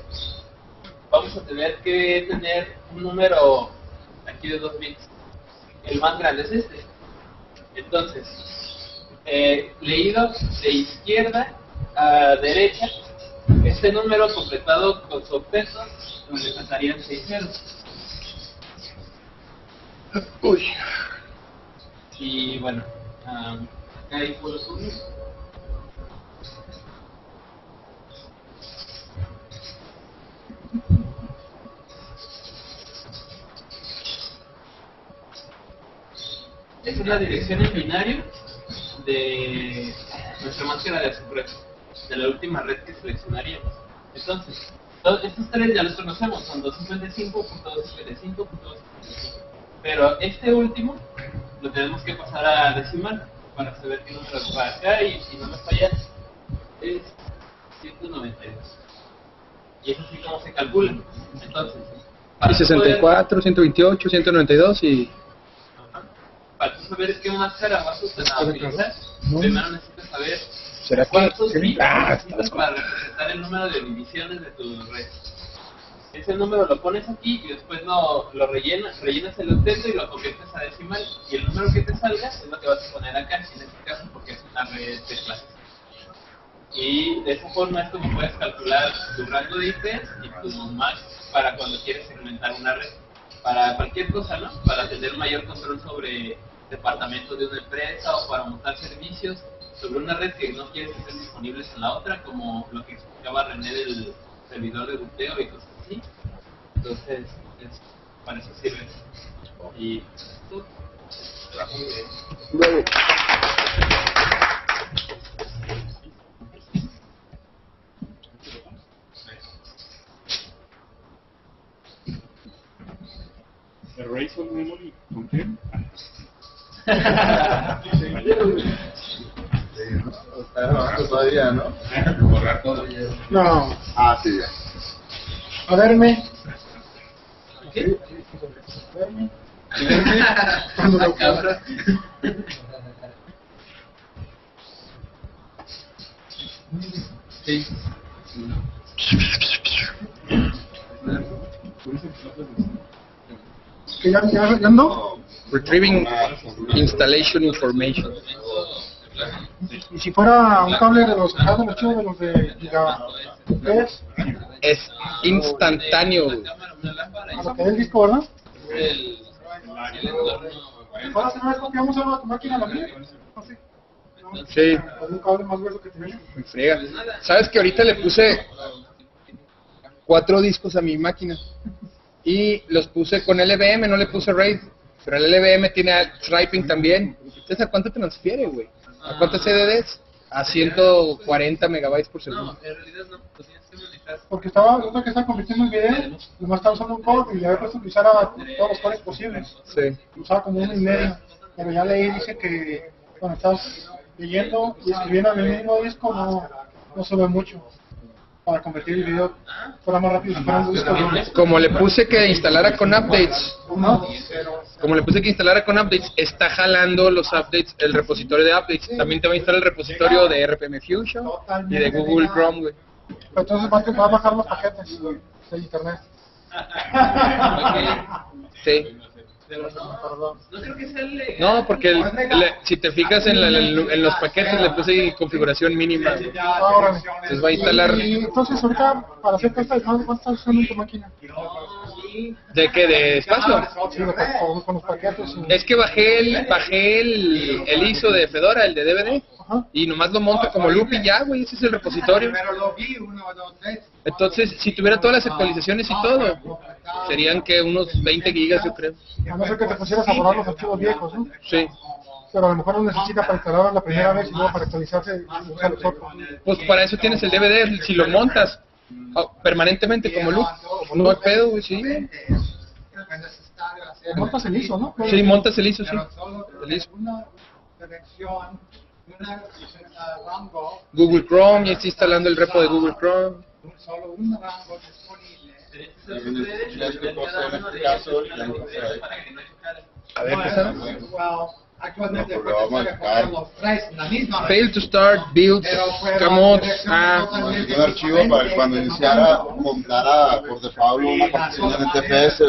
vamos a tener que tener un número aquí de 2000. El más grande es este. Entonces, leído de izquierda a derecha, este número completado con su objeto, donde pasarían 6 ceros. Uy. Y bueno, acá hay puros unos. Es la dirección en binario de nuestra máscara de azufre, de la última red que seleccionaríamos. Entonces, estos tres ya los conocemos, son 255.255.255. Pero este último lo tenemos que pasar a decimal para saber qué número va acá, y si no me fallas es 192. Y eso sí, cómo se calcula. Entonces, para 64, poder... 128, 192 y... Ajá. Para tú saber qué máscara vas a utilizar, ¿no? Primero necesitas saber cuántos bits necesitas para representar el número de divisiones de tu red. Ese número lo pones aquí y después lo rellenas, el objeto y lo conviertes a decimal. Y el número que te salga es lo que vas a poner acá, en este caso porque es una red de clases. Y de esa forma es como puedes calcular tu rango de IPs y tu max para cuando quieres segmentar una red. Para cualquier cosa, ¿no? Para tener mayor control sobre departamentos de una empresa o para montar servicios sobre una red que no quieres que estén disponibles en la otra, como lo que explicaba René del servidor de bucleo y cosas. Entonces, para eso sirve. Y tú. Erase all memory, ¿conté? Está grabando todavía, ¿no? Borrar todavía. No. Ah, sí, ya. A verme. ¿Qué? A verme. Cuando lo cabras. Sí. ¿Qué ya ando? Retrieving installation information. ¿Y si fuera un cable de los archivos de los de gigabytes? Es instantáneo. A lo que es el disco, ¿verdad? Ahora se nos copiamos a tu máquina la mía. Sí. Un cable más grueso que tenía. Me friega. ¿Sabes que ahorita le puse 4 discos a mi máquina? Y los puse con LVM, no le puse RAID. Pero el LVM tiene striping también. Entonces, ¿a cuánto transfiere, güey? ¿A cuántos CDDs? A 140 megabytes por segundo. No, en realidad no. Porque estaba, lo que estaba convirtiendo en video, nomás estaba usando un core y le había puesto a utilizar a todos los cores posibles. Sí. Usaba como 1.5. Pero ya leí, dice que cuando estás leyendo y escribiendo en el mismo disco no sube mucho. Para convertir el video fuera más rápido. Como le puse que instalara con updates, está jalando los updates, el repositorio de updates. También te va a instalar el repositorio de RPM Fusion y de Google Chrome, güey. Entonces va a bajar los paquetes de internet. Sí. No, porque si te fijas en los paquetes le puse configuración mínima. Entonces va a instalar. Entonces ahorita para hacer testas ¿cuánto estás usando tu máquina? ¿De qué? ¿De espacio? Sí, con los paquetes. Es que bajé el ISO de Fedora, el de DVD. Y nomás lo monto como loop y ya, güey, ese es el repositorio. Entonces, si tuviera todas las actualizaciones y todo, serían que unos 20 gigas, yo creo. A no ser que te pusieras a borrar los archivos viejos, ¿no? Sí. Pero a lo mejor lo necesita para instalarlo la primera vez y luego para actualizarse. Pues para eso tienes el DVD, si lo montas permanentemente como loop, no hay pedo, güey, sí. Montas el ISO, ¿no? Sí, montas el ISO, sí. El ISO. Google Chrome, ya está instalando el repo de Google Chrome. Solo un rango disponible. A ver, ¿qué tal? Actualmente la misma. Fail to start, build, camot, un archivo para cuando iniciara, montara por default una partición en TFS.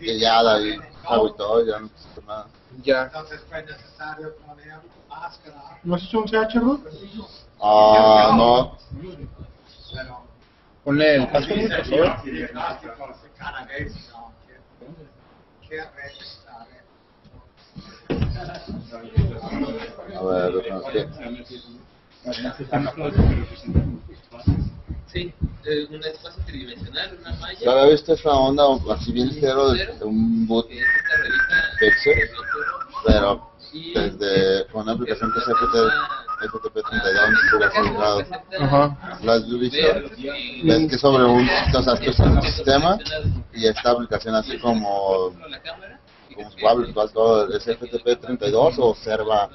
Que ya, David. agotado, ya no existe nada. Ya. Entonces fue necesario poner máscara. ¿No has hecho un CH, Ruth? Ah, no. Ponle el casco. A ver, no sé. Sí, un espacio tridimensional, una malla. ¿Ya la viste esa onda así bien cero de un boot Pixel? Pero desde con una aplicación que se FTP32 las ves que sobre un sistema y esta aplicación así como Pablo, todo es FTP32 o Serva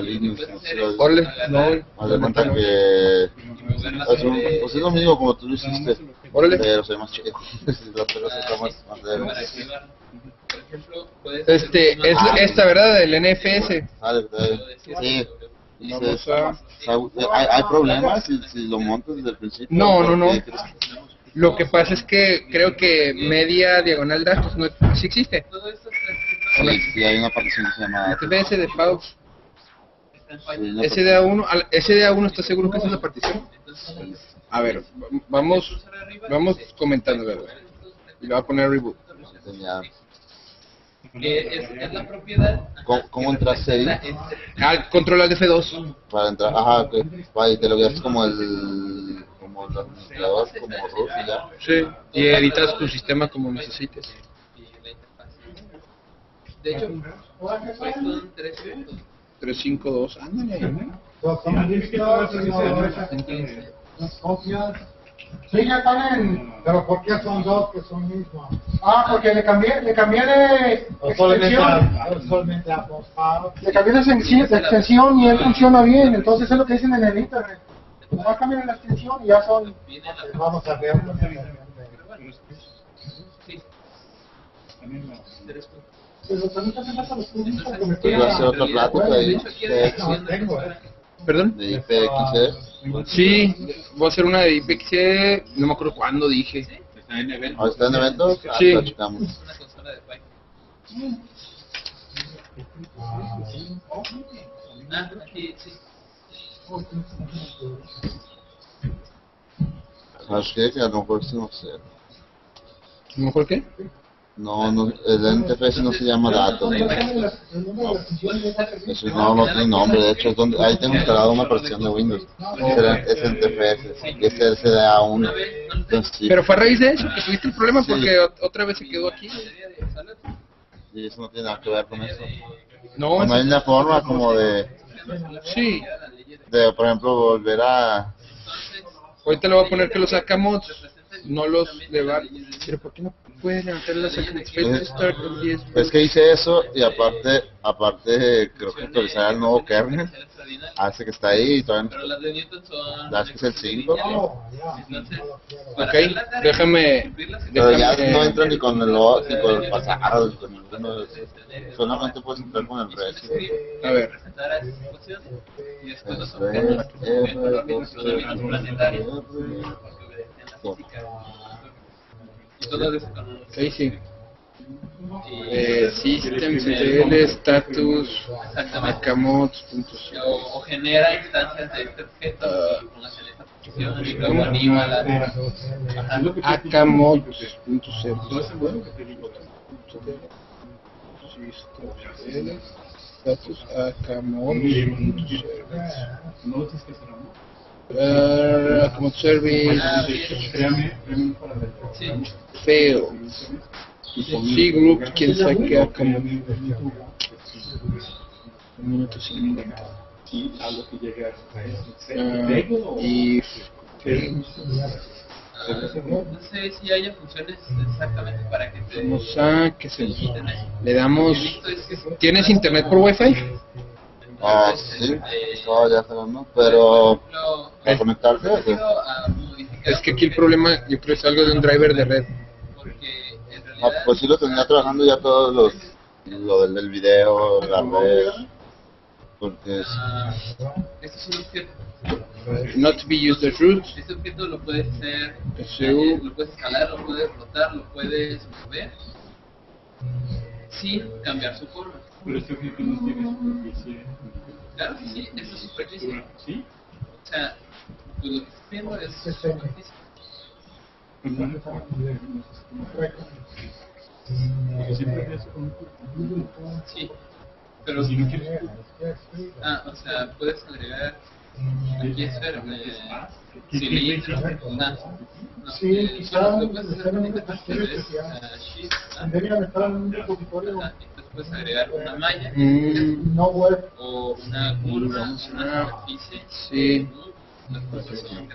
Linux. Haz de cuenta que es lo mismo como tú lo hiciste, pero soy más chico. Es esta, ¿verdad? Del NFS. Sí. ¿Hay problemas si lo montas desde el principio? No. Lo que pasa es que creo que media diagonal datos no sí existe. Sí, hay una partición que se llama NFS de Pau. SDA1 está seguro que es una partición. A ver, vamos comentando, ¿verdad? Y le voy a poner reboot. Es la propiedad. ¿Cómo entras ahí? Control al F2. Para entrar, y te lo veas como el administrador, como root y ya. Sí, y editas tu sistema como necesites. De hecho, son 352. Ándale. ¿Cómo listos? Las copias. Sí, ya están en. Pero ¿por qué son dos que son mismos? Porque le cambié de extensión y él funciona bien. Entonces es lo que dicen en el internet. Nomás cambian la extensión y ya son. Vamos a ver. Sí. Voy a hacer otra plática de IPXE. Sí, voy a hacer una de IPXE, no me acuerdo cuándo dije. ¿Está en eventos? ¿Está en eventos? Sí. Lo checamos. A lo mejor no sé. ¿A lo mejor qué? No, el NTFS no se llama datos. Eso no tiene nombre. De hecho, ahí tengo instalado una partición de Windows. Es el NTFS, es el SDA1. Pero fue a raíz de eso que tuviste el problema porque otra vez se quedó aquí. Y eso no tiene nada que ver con eso. No hay una forma como de. Sí. De, por ejemplo, volver a. Ahorita le voy a poner que lo sacamos. No los levanto. Pero ¿por qué no pueden levantar las acciones? Es que hice eso y aparte creo que actualizar el nuevo kernel hace que está ahí y todavía no. Las que es el 5. Ok, déjame. Pero ya no entra ni con el pasado. Solamente puedes entrar con el resto. A ver. Ahí sí. System CL status o genera instancias de este objeto con la selección y luego anima la Akamod.cl. System status Akamod.cl. Como service feo C group quien saque como y no sé si haya funciones exactamente para que te no sé qué se le damos. ¿Tienes internet por wifi? Sí, ya sabemos, pero ¿para conectarte? Es que aquí el problema, yo creo que es algo de un driver de red. Pues sí lo tenía trabajando ya todos lo del video, la red, porque es un objeto. Not be used as root. Este objeto lo puedes hacer, lo puedes escalar, lo puedes rotar, lo puedes mover. sin cambiar su forma. Por eso que no tiene superficie. Claro que sí, es una superficie. ¿Sí? O sea, pues lo que está haciendo es superficie. Sí, pero si no quieres. Ah, o sea, puedes agregar. Aquí esfera, si le entras más. Sí, quizás deberían estar en un repositorio. Puedes agregar una malla o una curva, una superficie. Sí, las cosas son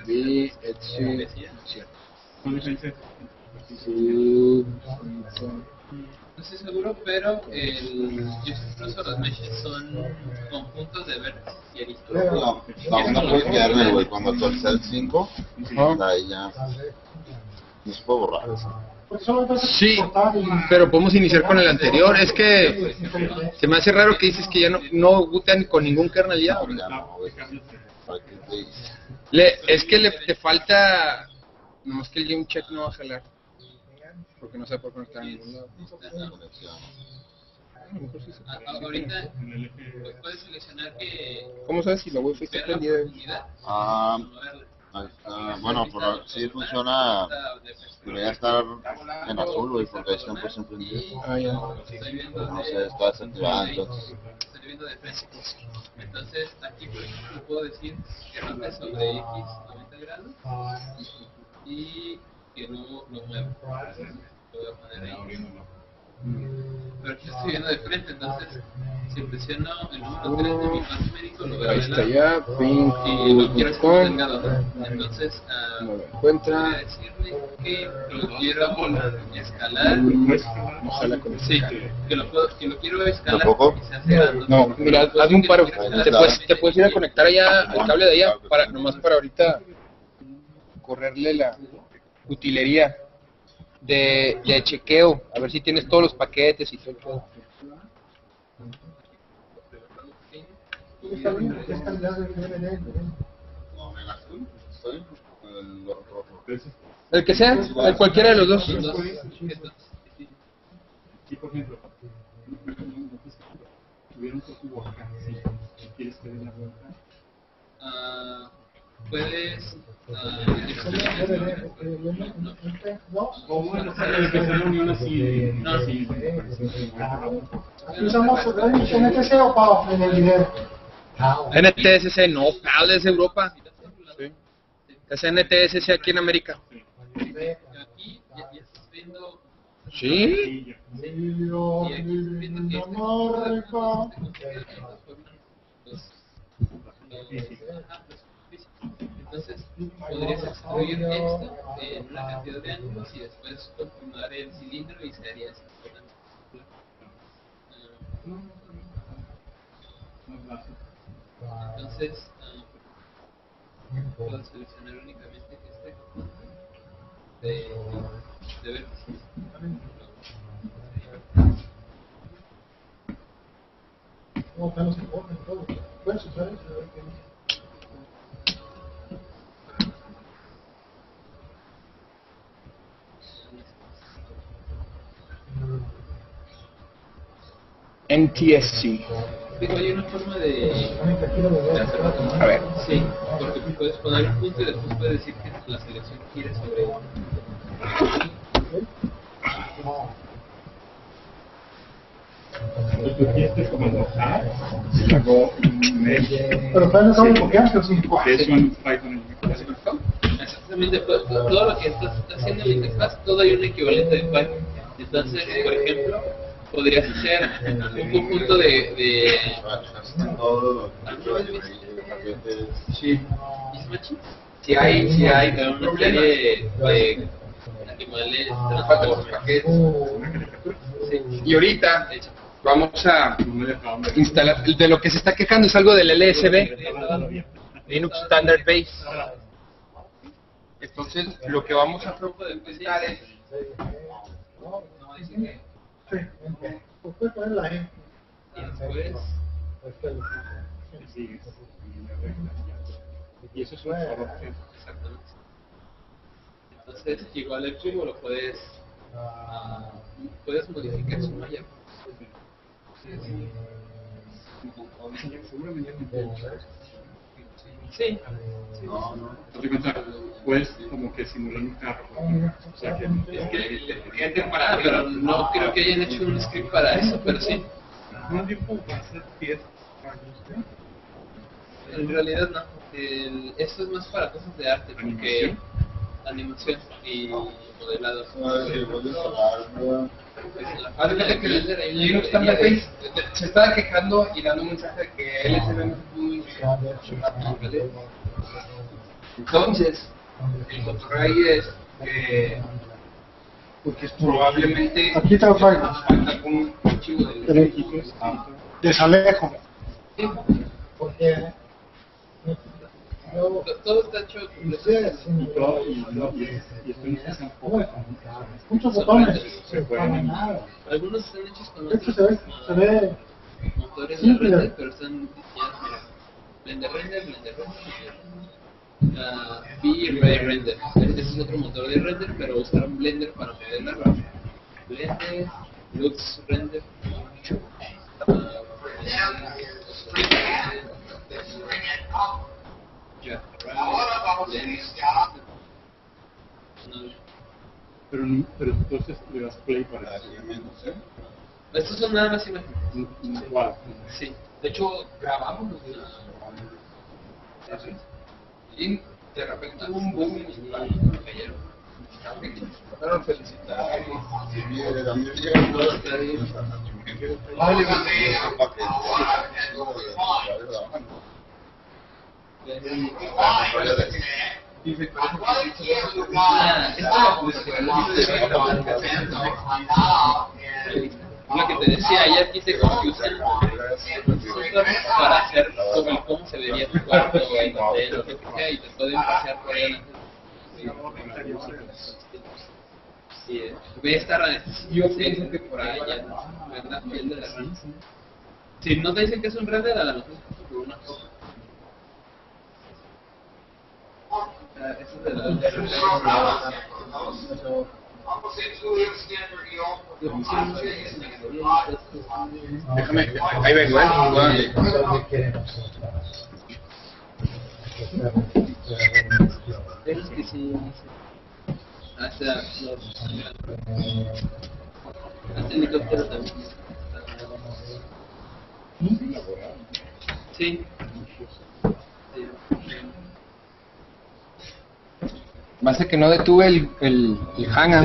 no estoy seguro, pero incluso los meshes son conjuntos de vértices y aristóteles. No puedes quedarme, güey, cuando actualice el 5, ahí ya. No se puede borrar. Sí, pero podemos iniciar con el anterior. Es que se me hace raro que dices que ya no gutean con ningún kernel ya. Es que te falta. No, es que el game check no va a jalar. Porque no se puede conectar a ningún lado. Ahorita puedes seleccionar que... ¿Cómo sabes si la Wi-Fi está prendida? Bueno, pero sí funciona... Debería estar en azul, güey, porque están por siempre prendidos. No sé, está desactivada, entonces... Estoy viendo de frente. Entonces, aquí por ejemplo puedo decir que rompe sobre X 90 grados y... que luego lo muevo. Lo voy a poner ahí. Pero aquí estoy viendo de frente, entonces si presiono el número 3 de mi paso médico, lo voy a ver. Ahí está ya, ping, y lo quiero hacer delgado, ¿no? Entonces, voy a decirle que lo quiero escalar. Ojalá con sí, que lo quiero escalar. No, mira, hazme un paro. Te puedes ir a conectar allá al cable de allá, nomás para ahorita correrle la utilería de chequeo, a ver si tienes todos los paquetes y todo. El que sea, el cualquiera de los dos. Puedes NTSC no, PAL es Europa. Es NTSC aquí en América. Sí. Entonces, podrías excluir esto en una cantidad de ángulos y después configurar el cilindro y se haría así. Entonces, puedo seleccionar únicamente que esté de vértices. No, están los que corren todo. ¿Puedes usar eso? NTSC. Hay una forma de hacerlo como... A ver. Sí, porque puedes poner un punto y después puedes decir que la selección gira sobre uno. Pero para no saber por qué haces un Python. Exactamente, todo lo que estás haciendo en la interfaz, todo hay un equivalente de Python. Entonces, por ejemplo, podrías hacer un conjunto de sí. Si hay una serie de animales, los paquetes. Y ahorita vamos a instalar. De lo que se está quejando es algo del LSB, Linux Standard Base. Entonces, lo que vamos a proponer es sí, pues puedes poner la E. Y después. Y eso es un error. Exactamente. Entonces, igual el tubo lo puedes modificar su malla. Sí. Pues como que simular un carro. O sea, que es que le gente para, pero no creo que hayan hecho un script para eso, pero sí. ¿Cuánto tiempo va a ser 10 años? En realidad no, esto es más para cosas de arte, porque animación y modelado. Se estaba quejando y dando un mensaje de que él es el muy ¿vale? Entonces, el cotorreo es que probablemente aquí está algún archivo del equipo desalejo. Porque todo está hecho de ustedes y ustedes se complicado. Muchos botones se pueden. Algunos están hechos con otros. Esto se ve motores de render, pero están Blender, V-Ray Render. Este es otro motor de render, pero usaron Blender para modelarlo. Blender, Lux Render, pero entonces le das play para menos, ¿eh? Estos son nada más imágenes. Sí. De hecho, grabamos los videos. Y de repente hubo un boom en el caballero. Pero felicitar. Lo que te decía, hay arquitectos que usan para hacer sobre cómo se vería tu cuarto, lo que sea, y te pueden pasear por ahí. Ve esta red, yo pienso que por ahí ya andas viendo la red. Si no te dicen que es un red, a lo mejor es por una cosa. Eso es de la red. Déjame, ahí vengo, Hasta el helicóptero también. Sí. Basta que no detuve el hangar.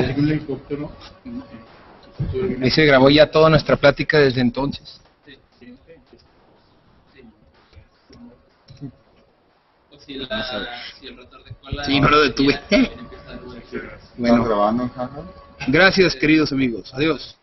Ahí se grabó ya toda nuestra plática desde entonces. Sí. O si el rotor de cola. Sí, no lo detuve. Bueno, gracias, queridos amigos. Adiós.